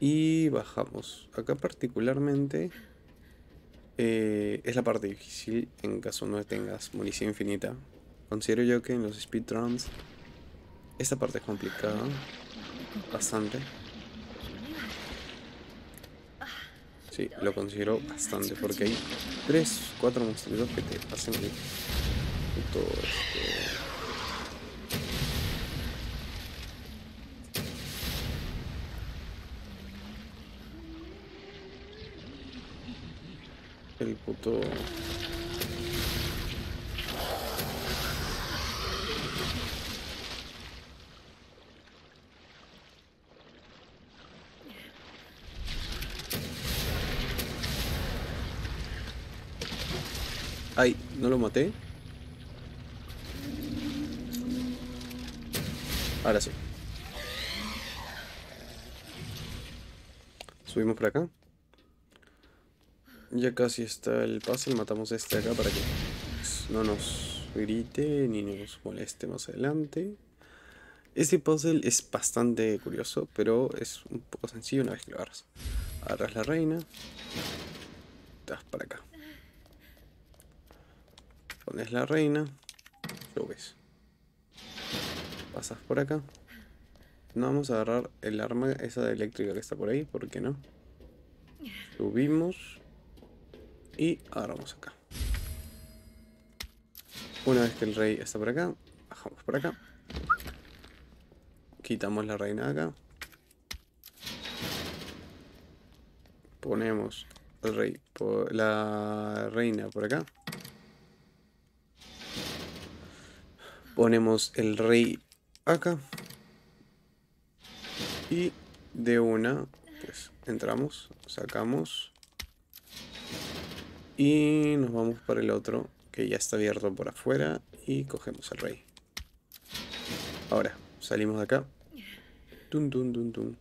Y bajamos. Acá particularmente es la parte difícil en caso no tengas munición infinita. Considero yo que en los speedruns esta parte es complicada. Bastante. Sí, lo considero bastante porque hay 3, 4 monstruos que te hacen el... todo esto. El puto... Ay, no lo maté. Ahora sí. Subimos por acá. Ya casi está el puzzle, matamos a este de acá para que no nos grite ni nos moleste más adelante. Este puzzle es bastante curioso, pero es un poco sencillo una vez que lo agarras. Agarras la reina, estás para acá. Pones la reina, lo ves. Pasas por acá. No vamos a agarrar el arma esa de eléctrica que está por ahí, ¿por qué no? Subimos. Y agarramos acá. Una vez que el rey está por acá, bajamos por acá. Quitamos la reina de acá. Ponemos el rey la reina por acá. Ponemos el rey acá. Y de una, pues entramos, sacamos. Y nos vamos para el otro, que ya está abierto por afuera, y cogemos al rey. Ahora, salimos de acá. Tum, tum, tum, tum.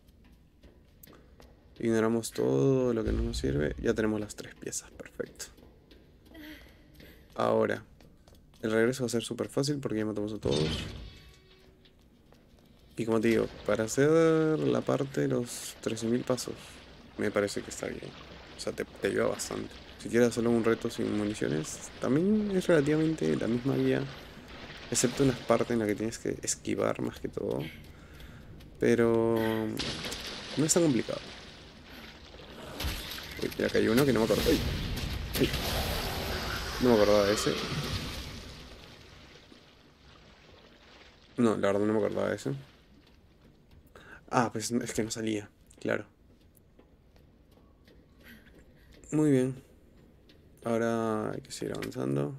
Ignoramos todo lo que no nos sirve. Ya tenemos las 3 piezas, perfecto. Ahora, el regreso va a ser súper fácil porque ya matamos a todos. Y como te digo, para hacer la parte de los 13.000 pasos, me parece que está bien. O sea, te ayuda bastante. Si quieres hacerlo un reto sin municiones, también es relativamente la misma guía, excepto unas partes en las que tienes que esquivar más que todo, pero no es tan complicado. Uy, mira, acá hay uno que no me acuerdo. Uy, uy. No me acordaba de ese. No, la verdad no me acordaba de ese. Ah, pues es que no salía, claro. Muy bien. Ahora hay que seguir avanzando.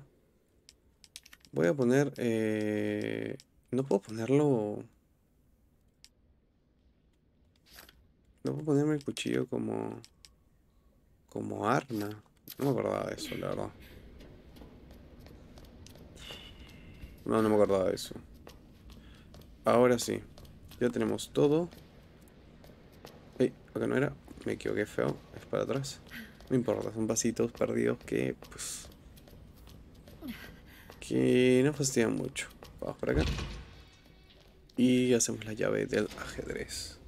Voy a poner... no puedo ponerlo... No puedo ponerme el cuchillo como... como arma. No me acordaba de eso, la verdad. No, no me acordaba de eso. Ahora sí. Ya tenemos todo. Ey, acá no era. Me equivoqué feo. Es para atrás. No importa, son pasitos perdidos que, pues... que no fastidian mucho. Vamos por acá. Y hacemos la llave del ajedrez.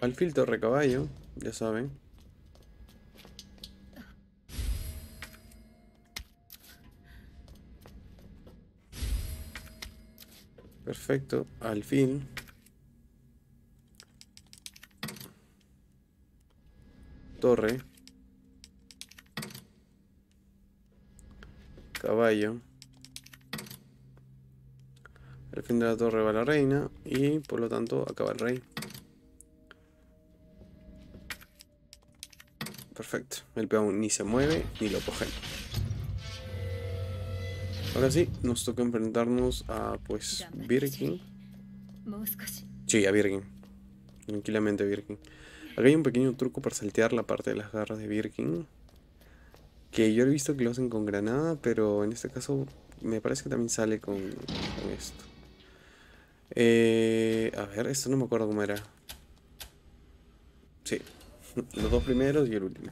Alfil torrecaballo, ya saben. Perfecto, al fin. Torre. Caballo. Al fin de la torre va la reina y por lo tanto acaba el rey. Perfecto, el peón ni se mueve ni lo cogen. Ahora sí, nos toca enfrentarnos a, pues, Birkin. Sí, a Birkin. Tranquilamente Birkin. Acá hay un pequeño truco para saltear la parte de las garras de Birkin, que yo he visto que lo hacen con granada, pero en este caso me parece que también sale con esto. A ver, esto no me acuerdo cómo era. Sí, los dos primeros y el último.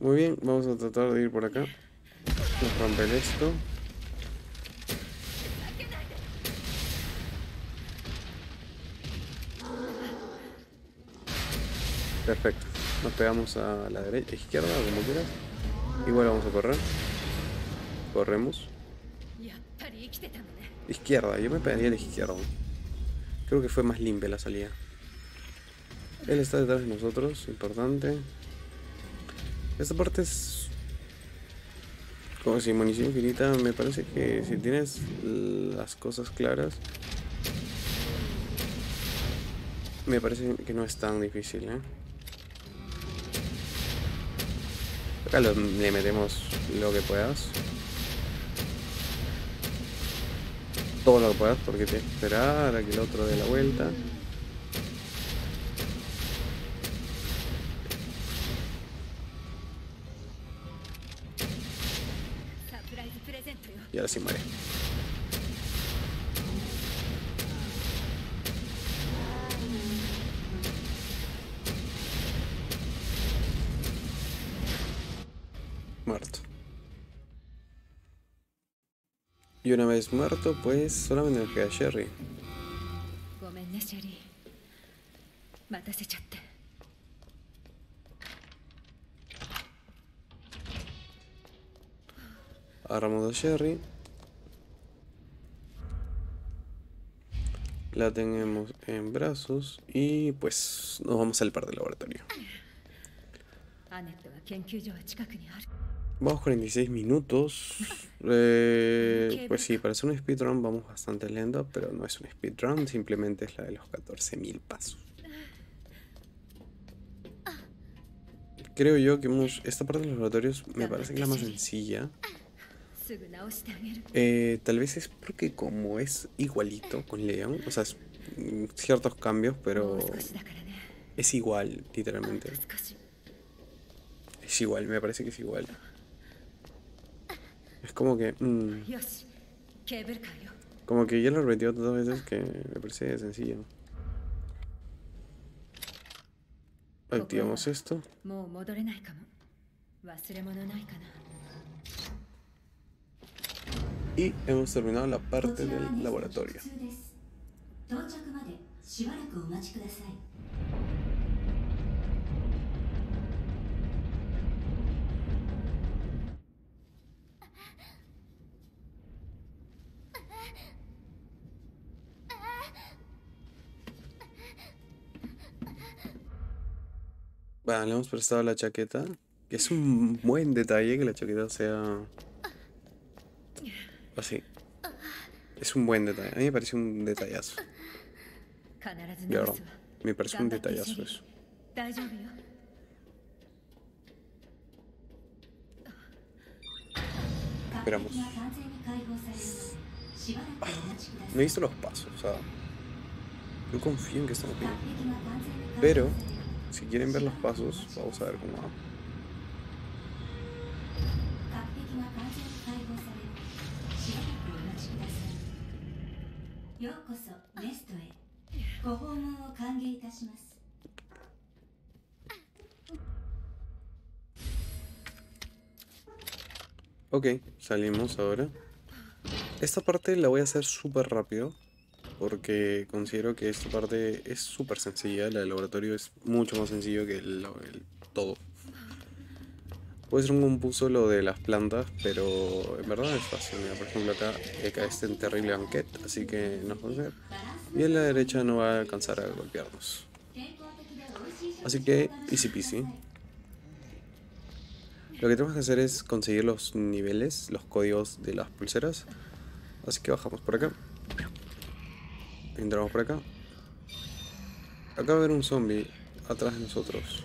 Muy bien, vamos a tratar de ir por acá. Nos rompen esto. Perfecto. Nos pegamos a la derecha, izquierda, como quieras. Igual vamos a correr. Corremos. Izquierda, yo me pegaría a la izquierda. Creo que fue más limpia la salida. Él está detrás de nosotros, importante. Esta parte es... como si munición infinita, me parece que si tienes las cosas claras... me parece que no es tan difícil, ¿eh? Acá le metemos lo que puedas. Todo lo que puedas, porque tienes que esperar a que el otro dé la vuelta. Y ahora sí muere. Muerto. Y una vez muerto, pues solamente nos queda Sherry. Agarramos a Sherry. La tenemos en brazos y pues nos vamos al par del laboratorio. Vamos 46 minutos. Pues sí, para hacer un speedrun vamos bastante lento, pero no es un speedrun, simplemente es la de los 14.000 pasos. Creo yo que hemos... esta parte de los laboratorios me parece que es la más sencilla. Tal vez es porque como es igualito con Leon, o sea, es ciertos cambios, pero es igual, literalmente. Es igual, me parece que es igual. Es como que... como que ya lo he repetido tantas veces que me parece sencillo. Activamos esto. Y hemos terminado la parte del laboratorio. Bueno, le hemos prestado la chaqueta. Que es un buen detalle que la chaqueta sea... así. Es un buen detalle. A mí me parece un detallazo. Claro, me parece un detallazo eso. Esperamos. Ah, me he visto los pasos, o sea... yo confío en que estamos bien. Pero, si quieren ver los pasos, vamos a ver cómo va. Ok, salimos ahora. Esta parte la voy a hacer súper rápido, porque considero que esta parte es súper sencilla. La del laboratorio es mucho más sencillo que el todo. Puede ser un compuso lo de las plantas, pero en verdad es fácil. Mira, por ejemplo acá este terrible banquet, así que no puede ser. Y en la derecha no va a alcanzar a golpearnos. Así que easy peasy. Lo que tenemos que hacer es conseguir los niveles, los códigos de las pulseras. Así que bajamos por acá. Entramos por acá. Acá va a haber un zombie atrás de nosotros.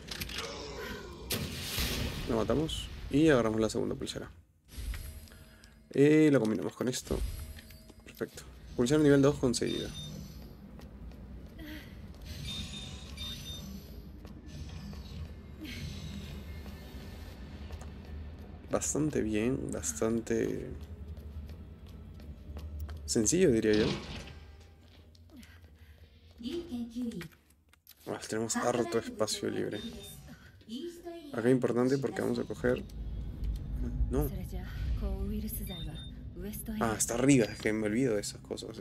Lo matamos y agarramos la segunda pulsera. Y lo combinamos con esto. Perfecto. Pulsera nivel 2 conseguida. Bastante bien, bastante sencillo diría yo. Ah, tenemos harto espacio libre. Acá es importante porque vamos a coger... no. Ah, está arriba, es que me olvido de esas cosas,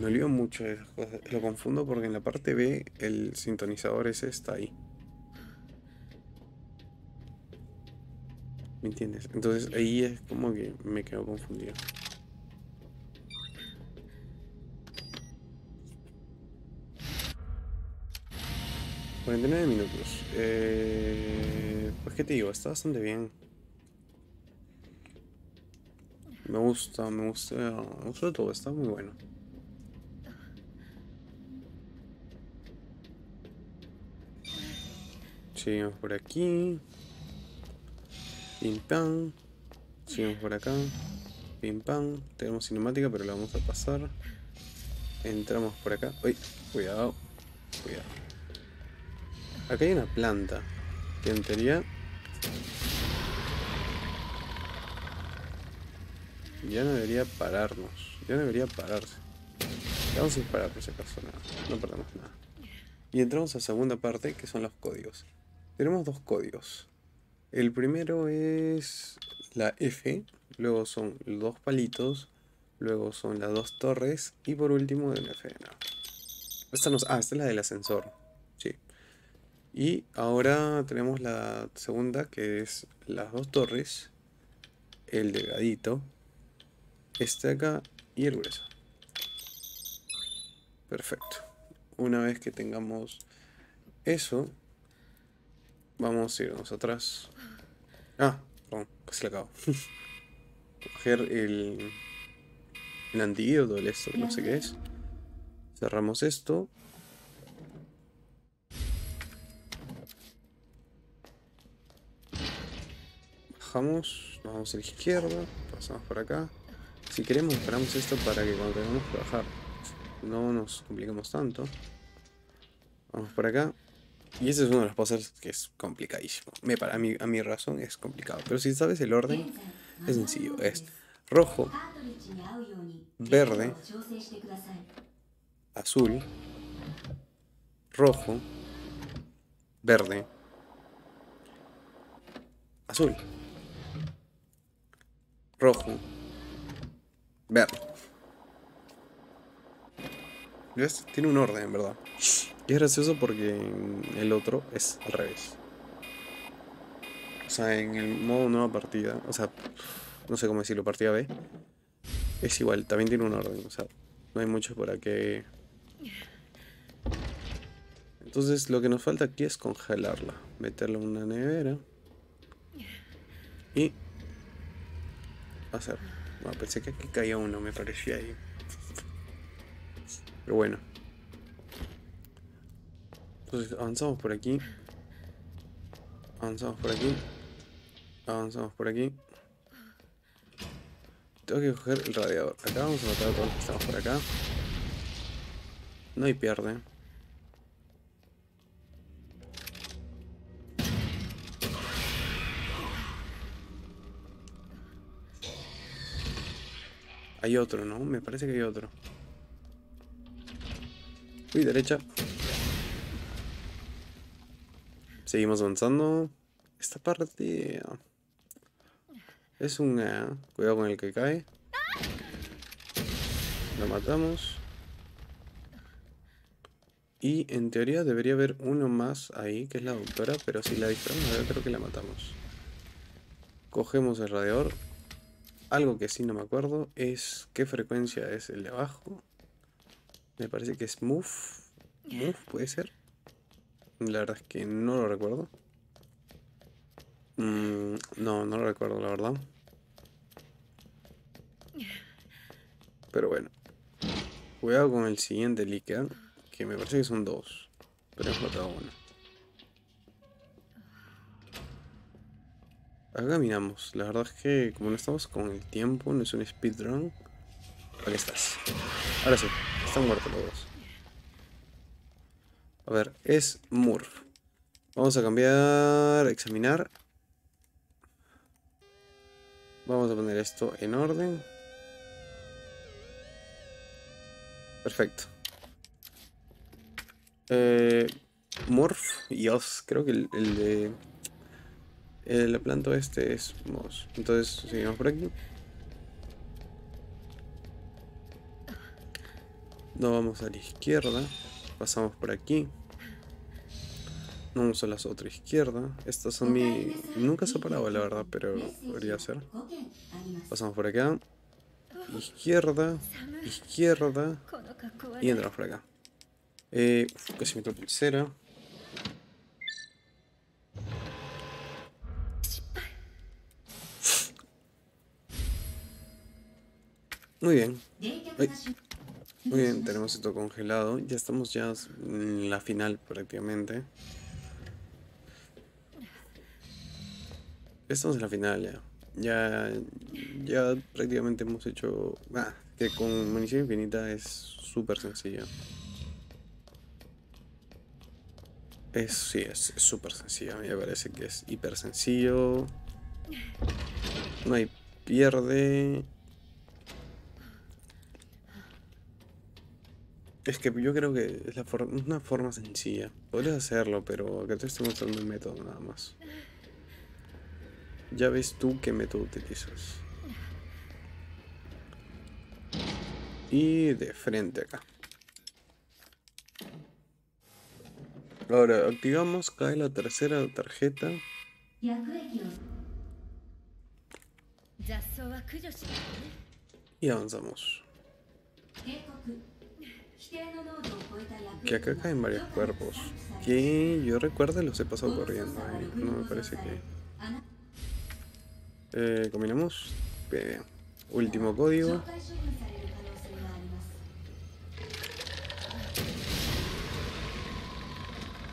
Me olvido mucho de esas cosas. Lo confundo porque en la parte B el sintonizador ese está ahí. ¿Me entiendes? Entonces ahí es como que me quedo confundido. ...49 minutos... pues qué te digo, está bastante bien. Me gusta todo, está muy bueno. Seguimos por aquí... pim pam... seguimos por acá... pim pam... tenemos cinemática pero la vamos a pasar... entramos por acá... uy, cuidado... cuidado... Acá hay una planta que en teoría ya no debería pararnos, ya no debería pararse. Vamos a disparar por si acaso, nada, no perdemos nada. Y entramos a la segunda parte que son los códigos. Tenemos dos códigos. El primero es la F, luego son los dos palitos, luego son las dos torres y por último el F. No. Esta no, esta es la del ascensor. Y ahora tenemos la segunda, que es las dos torres, el delgadito, este de acá y el grueso. Perfecto. Una vez que tengamos eso, vamos a irnos atrás. Ah, perdón, casi la acabo. Coger el antídoto, esto, no sé qué es. Cerramos esto. Nos vamos a la izquierda, pasamos por acá. Si queremos esperamos esto para que cuando tengamos que bajar no nos compliquemos tanto. Vamos por acá. Y este es uno de los pasos que es complicadísimo. A mi razón es complicado. Pero si sabes el orden, es sencillo. Es rojo, verde, azul, rojo, verde, azul, rojo, verde. ¿Ves? Tiene un orden, en verdad. Y es gracioso porque el otro es al revés. O sea, en el modo nueva partida, o sea, no sé cómo decirlo, partida B, es igual, también tiene un orden. O sea, no hay mucho para que Entonces lo que nos falta aquí es congelarla. Meterla en una nevera. Y hacer. Bueno, pensé que aquí caía uno, me parecía ahí. Pero bueno. Entonces avanzamos por aquí. Avanzamos por aquí. Avanzamos por aquí. Tengo que coger el radiador. Acá vamos a matar a todos los que estamos por acá. No hay pierde. Hay otro, ¿no? Me parece que hay otro. Uy, derecha. Seguimos avanzando. Esta parte es una... Cuidado con el que cae. Lo matamos. Y en teoría debería haber uno más ahí, que es la doctora. Pero si la distraemos, a ver, creo que la matamos. Cogemos el radiador. Algo que sí no me acuerdo es qué frecuencia es el de abajo. Me parece que es move. Move puede ser. La verdad es que no lo recuerdo. No, no lo recuerdo, la verdad. Pero bueno. Cuidado con el siguiente líquido, que me parece que son dos. Pero hemos matado uno. Acá caminamos, la verdad es que como no estamos con el tiempo, no es un speedrun. Aquí estás. Ahora sí, están muertos los dos. A ver, es Murph. Vamos a cambiar, examinar. Vamos a poner esto en orden. Perfecto. Murph y Oz, creo que el de... El planto este es Moss. Entonces seguimos por aquí. No vamos a la izquierda. Pasamos por aquí. No vamos a la otra izquierda. Estas son mi... Nunca se ha parado, la verdad, pero podría ser. Pasamos por acá. Izquierda. Izquierda. Y entramos por acá. Casi me toco pulsera. Muy bien. Ay. Muy bien, tenemos esto congelado. Ya estamos ya en la final prácticamente. Estamos en la final ya. Ya prácticamente hemos hecho... que con munición infinita es súper sencillo. Sí, es súper sencillo. A mí me parece que es hiper sencillo. No hay pierde. Es que yo creo que es una forma sencilla. Podrías hacerlo, pero acá te estoy mostrando el método nada más. Ya ves tú qué método utilizas. Y de frente acá. Ahora activamos, cae la tercera tarjeta. Y avanzamos. Que acá caen varios cuerpos. Que yo recuerdo los he pasado corriendo. No me parece que... Combinamos. Bien. Último código.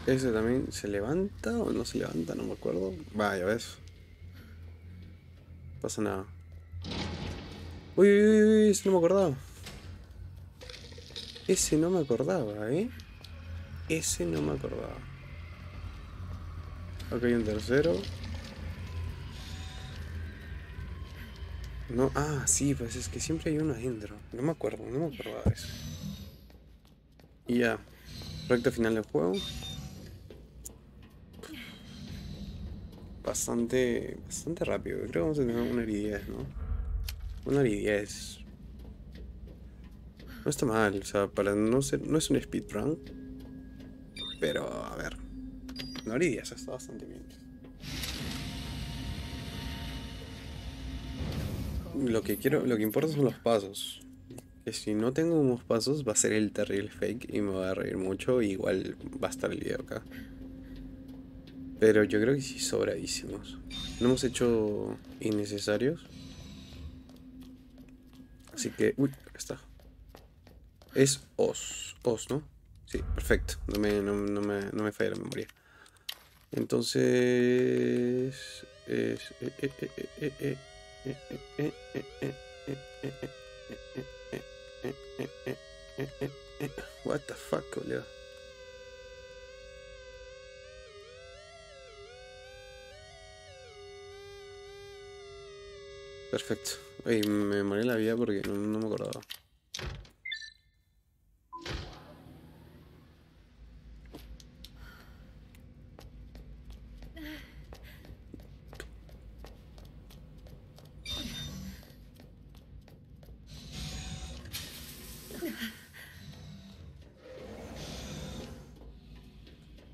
Ese también se levanta o no se levanta, no me acuerdo. Vaya, ves. No pasa nada. Uy, uy, uy, eso no me acordaba. Ese no me acordaba, ¿eh? Ese no me acordaba. Acá hay un tercero. No, sí, pues es que siempre hay uno adentro. No me acordaba de eso. Y ya. Recta final del juego. Bastante rápido. Creo que vamos a tener una R10, ¿no? Una R10. No está mal, o sea, para no ser... No es un speedrun. Pero, a ver... No haría eso, está bastante bien. Lo que importa son los pasos. que si no tengo unos pasos va a ser el terrible fake y me va a reír mucho, y igual va a estar el video acá. Pero yo creo que sí, sobradísimos. No hemos hecho innecesarios. Así que... Uy, acá está. Es os, ¿no? Sí, perfecto. No me falla la memoria. Entonces... es... What the fuck, boludo. Perfecto. Ay, me morí la vida porque no me acordaba.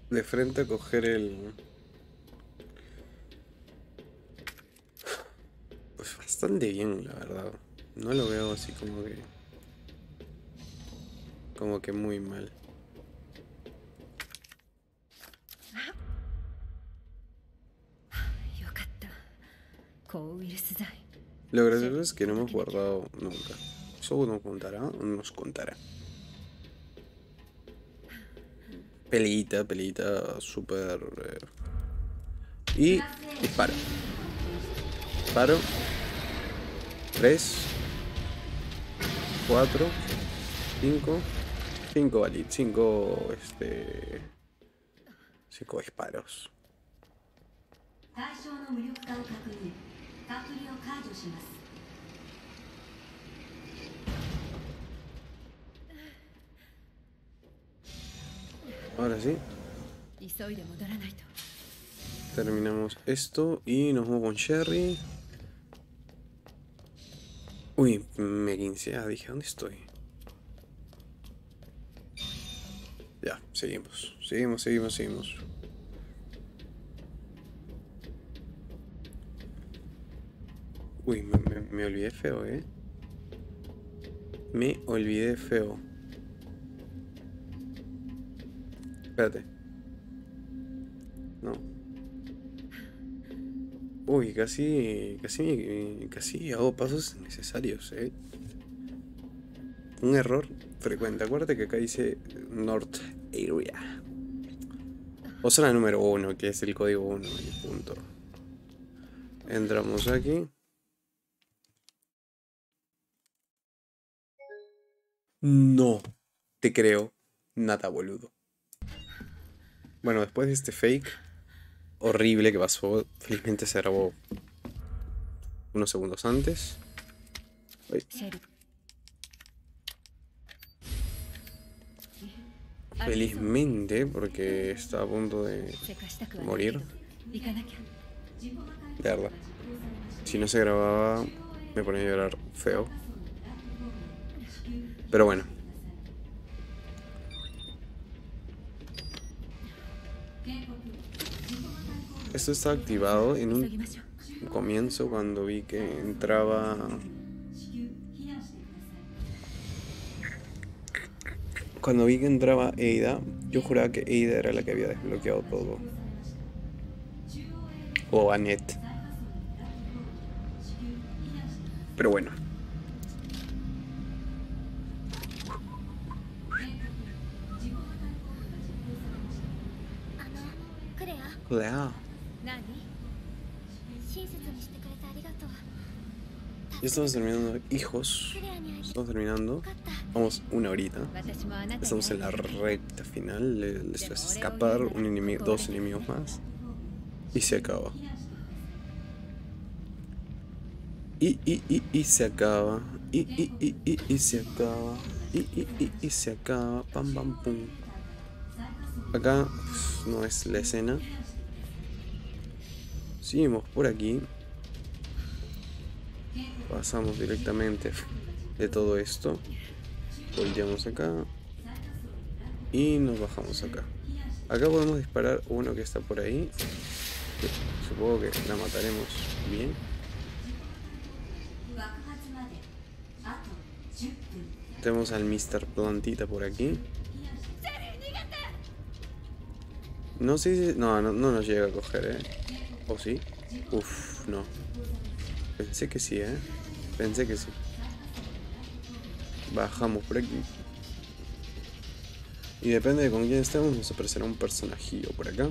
De frente a coger el... Pues bastante bien, la verdad. No lo veo así como que... Como que muy mal. Lo gracioso es que no hemos guardado nunca. Eso nos contará, Peleita, súper... Y disparo. Disparo. 3, 4, 5. 5 balitas, 5... 5 disparos. Ahora sí. Terminamos esto y nos vamos con Sherry. Uy, me quincea, dije, ¿dónde estoy? Ya, seguimos. Uy, me olvidé feo, ¿eh? Me olvidé feo. Espérate. No. Uy, casi hago pasos innecesarios, ¿eh? Un error frecuente. Acuérdate que acá dice North Area. O zona número 1, que es el código 1, y punto. Entramos aquí. No te creo nada, boludo. Bueno, después de este fake horrible que pasó, felizmente se grabó unos segundos antes. Uy. Felizmente, porque estaba a punto de morir. De verdad. Si no se grababa, me ponía a llorar feo. Pero bueno. Esto está activado en un comienzo cuando vi que entraba... Cuando vi que entraba Ada, yo juraba que Ada era la que había desbloqueado todo. O Annette. Pero bueno. Claire. Ya estamos terminando, hijos. Estamos terminando. Vamos una horita. Estamos en la recta final. Les voy a escapar un enemigo, 2 enemigos más. Y se acaba. Y se acaba. Pam pam pum. Acá no es la escena. Seguimos por aquí. Pasamos directamente de todo esto. Volteamos acá. Y nos bajamos acá. Acá podemos disparar uno que está por ahí. Supongo que la mataremos bien. Tenemos al Mr. Plantita por aquí. No sé si... No nos llega a coger, ¿O sí? Uf, no. Pensé que sí, Pensé que sí. Bajamos por aquí. Y depende de con quién estemos, nos aparecerá un personajillo por acá.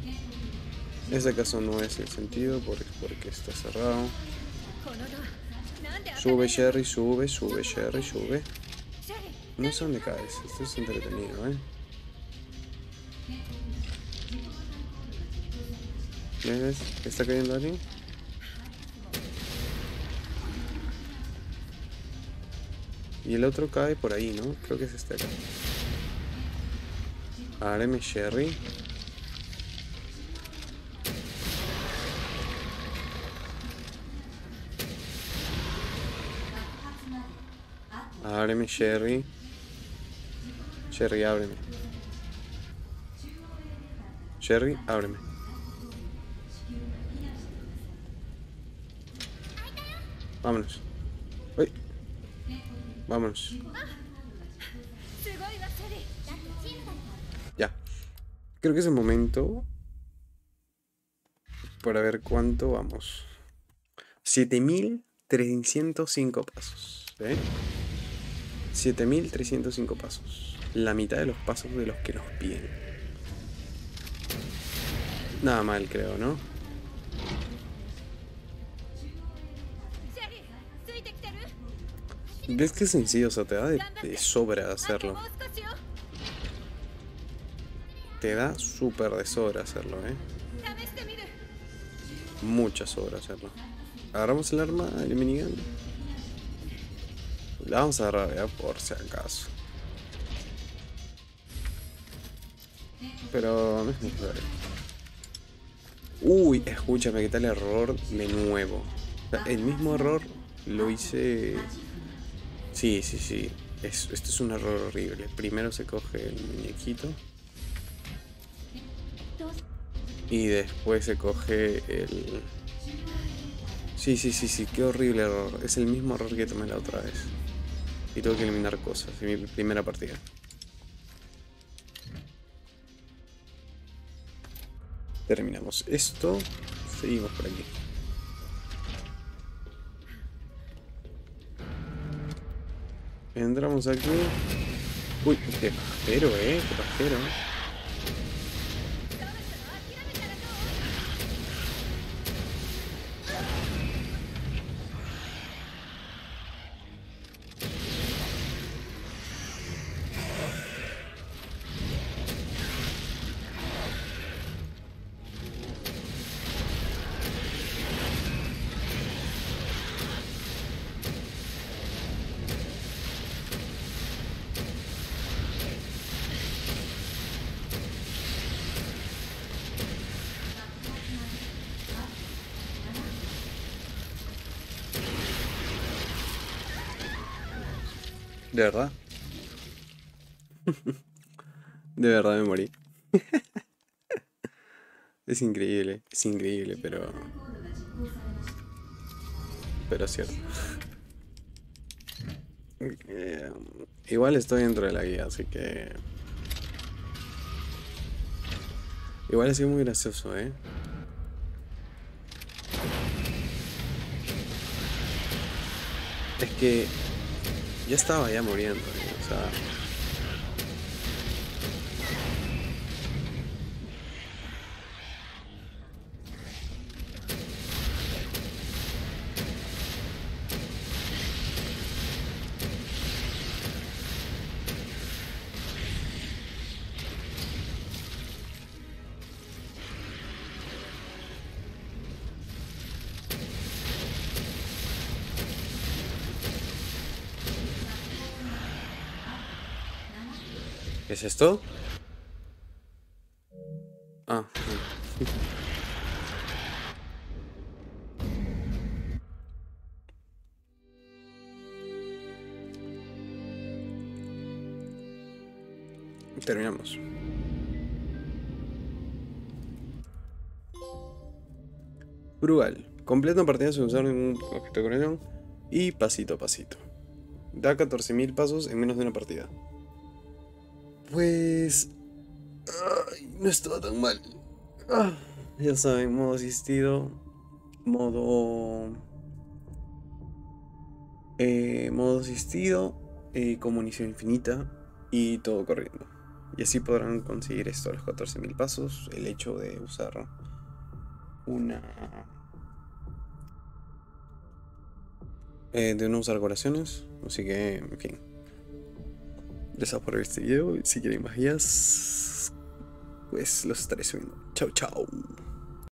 Este caso no es el sentido porque está cerrado. Sube, Sherry, sube, sube, Sherry, sube. No sé dónde caes, esto es entretenido, ¿Ves? ¿Está cayendo alguien? Y el otro cae por ahí, ¿no? Creo que es este acá. Áreme, Sherry. Ábreme, Sherry. Sherry, ábreme. Sherry, ábreme. Vámonos. Uy. Vámonos. Ya. Creo que es el momento para ver cuánto vamos. 7.305 pasos. 7.305 pasos. La mitad de los pasos de los que nos piden. Nada mal, creo, ¿no? ¿Ves que es sencillo? O sea, te da de sobra hacerlo. Te da súper de sobra hacerlo, Mucha sobra hacerlo. Agarramos el arma, el minigun. La vamos a agarrar, por si acaso. Pero no es necesario. Uy, escúchame, ¿qué tal el error de nuevo? O sea, el mismo error lo hice... Sí. Esto es un error horrible. Primero se coge el muñequito. Y después se coge el... Sí, qué horrible error. Es el mismo error que tomé la otra vez. Y tengo que eliminar cosas en mi primera partida. Terminamos esto. Seguimos por aquí. Entramos aquí. Uy, qué pajero, qué pajero. De verdad. De verdad me morí. Es increíble, pero... Pero cierto. Igual estoy dentro de la guía, así que... Igual ha sido muy gracioso, Es que... Ya estaba ya muriendo, o sea... ¿Qué es esto? Ah. Terminamos. Brugal. Completa partida sin usar ningún objeto de conexión y pasito a pasito. Da 14.000 pasos en menos de una partida. Pues... ay, no estaba tan mal. Ah, ya saben, modo asistido. Modo asistido, con munición infinita y todo corriendo. Y así podrán conseguir esto a los 14.000 pasos. El hecho de usar una... de no usar curaciones. Así que, en fin, gracias por ver este video. Si quieren más guías, pues los estaré subiendo. Chao, chao.